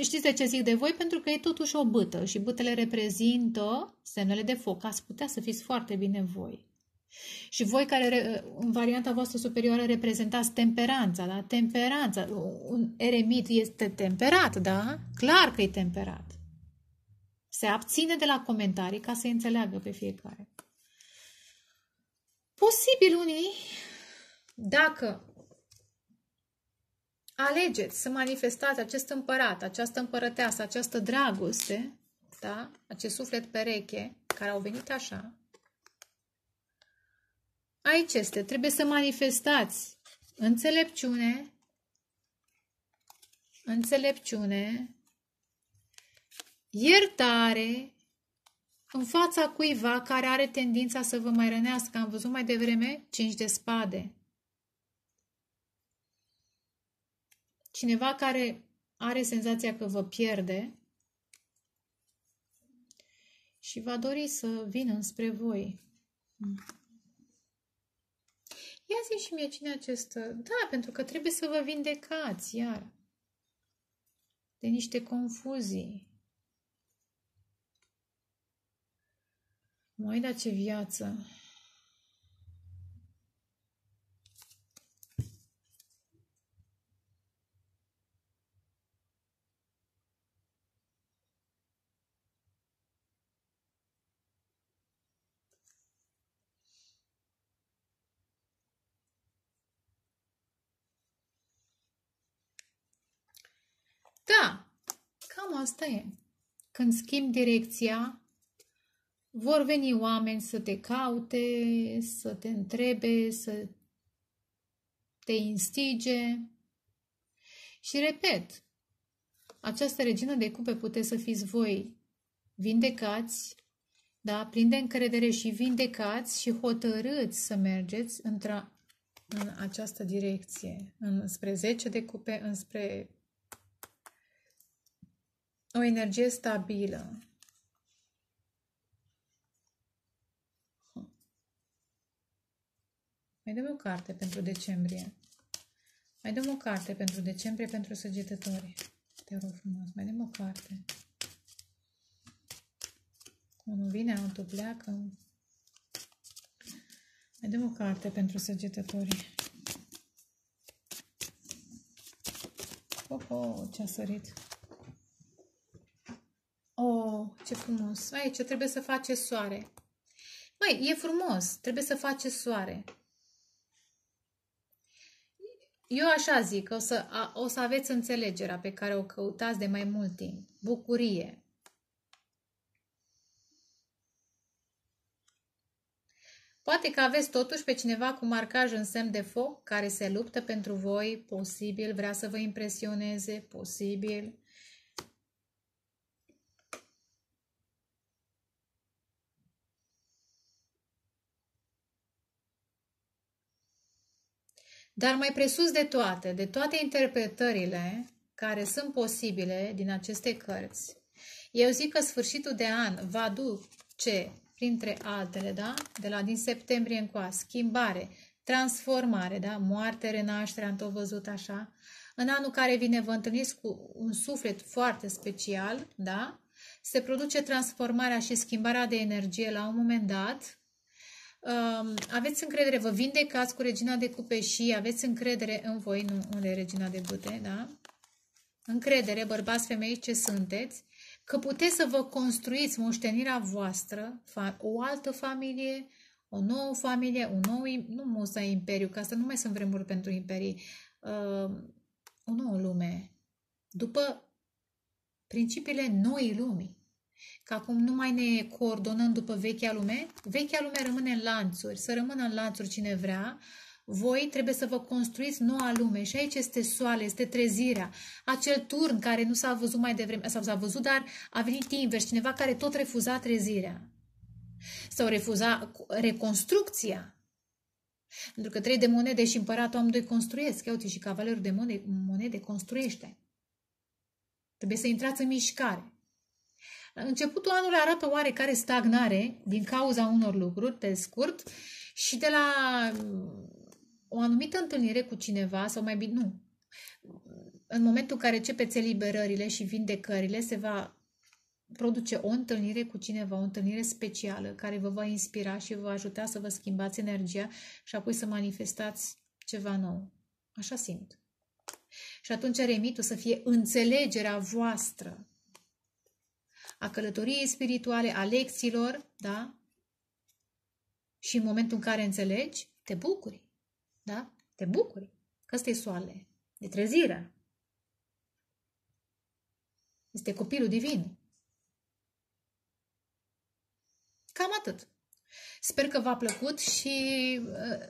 Știți de ce zic de voi? Pentru că e totuși o bâtă și bâtele reprezintă semnele de foc. Ați putea să fiți foarte bine voi. Și voi care în varianta voastră superioară reprezentați temperanța, da? Temperanța. Un eremit este temperat, da? Clar că e temperat. Se abține de la comentarii ca să înțeleagă pe fiecare. Posibil unii, dacă alegeți să manifestați acest împărat, această împărăteasă, această dragoste, da? Acest suflet pereche, care au venit așa, aici este, trebuie să manifestați înțelepciune, înțelepciune, iertare în fața cuiva care are tendința să vă mai rănească. Am văzut mai devreme cinci de spade. Cineva care are senzația că vă pierde și va dori să vină înspre voi. Ia zi și mie cine acesta. Da, pentru că trebuie să vă vindecați iar de niște confuzii. Măi, dar ce viață! Da, cam asta e. Când schimbi direcția, vor veni oameni să te caute, să te întrebe, să te instige. Și repet, această regină de cupe puteți să fiți voi vindecați, da? Plin de încredere și vindecați și hotărâți să mergeți într-a, în această direcție, înspre zece de cupe, înspre o energie stabilă. Mai dăm o carte pentru decembrie. Mai dăm o carte pentru decembrie pentru săgetători. Te rog frumos, mai dăm o carte. Unul vine, altul pleacă. Mai dăm o carte pentru săgetători. Oho, ce-a sărit! Oh, ce frumos! Aici trebuie să faceți soare. Măi, e frumos. Trebuie să faceți soare. Eu așa zic, că o să, a, o să aveți înțelegerea pe care o căutați de mai mult timp. Bucurie. Poate că aveți totuși pe cineva cu marcaj în semn de foc care se luptă pentru voi. Posibil vrea să vă impresioneze. Posibil. Dar mai presus de toate, de toate interpretările care sunt posibile din aceste cărți, eu zic că sfârșitul de an va duce, printre altele, da? De la din septembrie încoa, schimbare, transformare, da? Moarte, renaștere, am tot văzut așa, În anul care vine vă întâlniți cu un suflet foarte special, da? Se produce transformarea și schimbarea de energie la un moment dat. Aveți încredere, vă vindecați cu regina de cupe și aveți încredere în voi, nu unde e regina de bute, da? Încredere, bărbați, femei, ce sunteți, că puteți să vă construiți moștenirea voastră, o altă familie, o nouă familie, un nou, nu musa imperiu, că asta nu mai sunt vremuri pentru imperii, uh, o nouă lume, după principiile noii lumii. Că acum nu mai ne coordonăm după vechea lume, vechea lume rămâne în lanțuri, să rămână în lanțuri cine vrea, voi trebuie să vă construiți noua lume și aici este soare, este trezirea, acel turn care nu s-a văzut mai devreme, sau s-a văzut, dar a venit invers, cineva care tot refuza trezirea sau refuza reconstrucția. Pentru că trei de monede și împăratul amândoi construiesc, uite și cavalerul de monede, monede construiește. Trebuie să intrați în mișcare. Începutul anului arată oarecare stagnare din cauza unor lucruri, pe scurt, și de la o anumită întâlnire cu cineva, sau mai bine, nu. În momentul în care începeți eliberările și vindecările, se va produce o întâlnire cu cineva, o întâlnire specială, care vă va inspira și vă va ajuta să vă schimbați energia și apoi să manifestați ceva nou. Așa simt. Și atunci remitul să fie înțelegerea voastră a călătoriei spirituale, a lecțiilor, da? Și în momentul în care înțelegi, te bucuri, da? Te bucuri, că ăsta e soarele, de trezirea. Este copilul divin. Cam atât. Sper că v-a plăcut și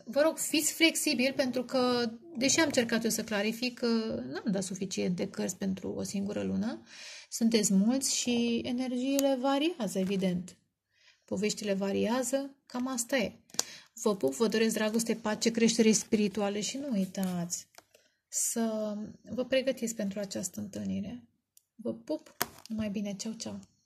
vă rog, fiți flexibili pentru că, deși am încercat eu să clarific, n-am dat suficiente cărți pentru o singură lună. Sunteți mulți și energiile variază, evident. Poveștile variază, cam asta e. Vă pup, vă doresc dragoste, pace, creștere spirituală și nu uitați să vă pregătiți pentru această întâlnire. Vă pup, numai bine, ceau, ceau!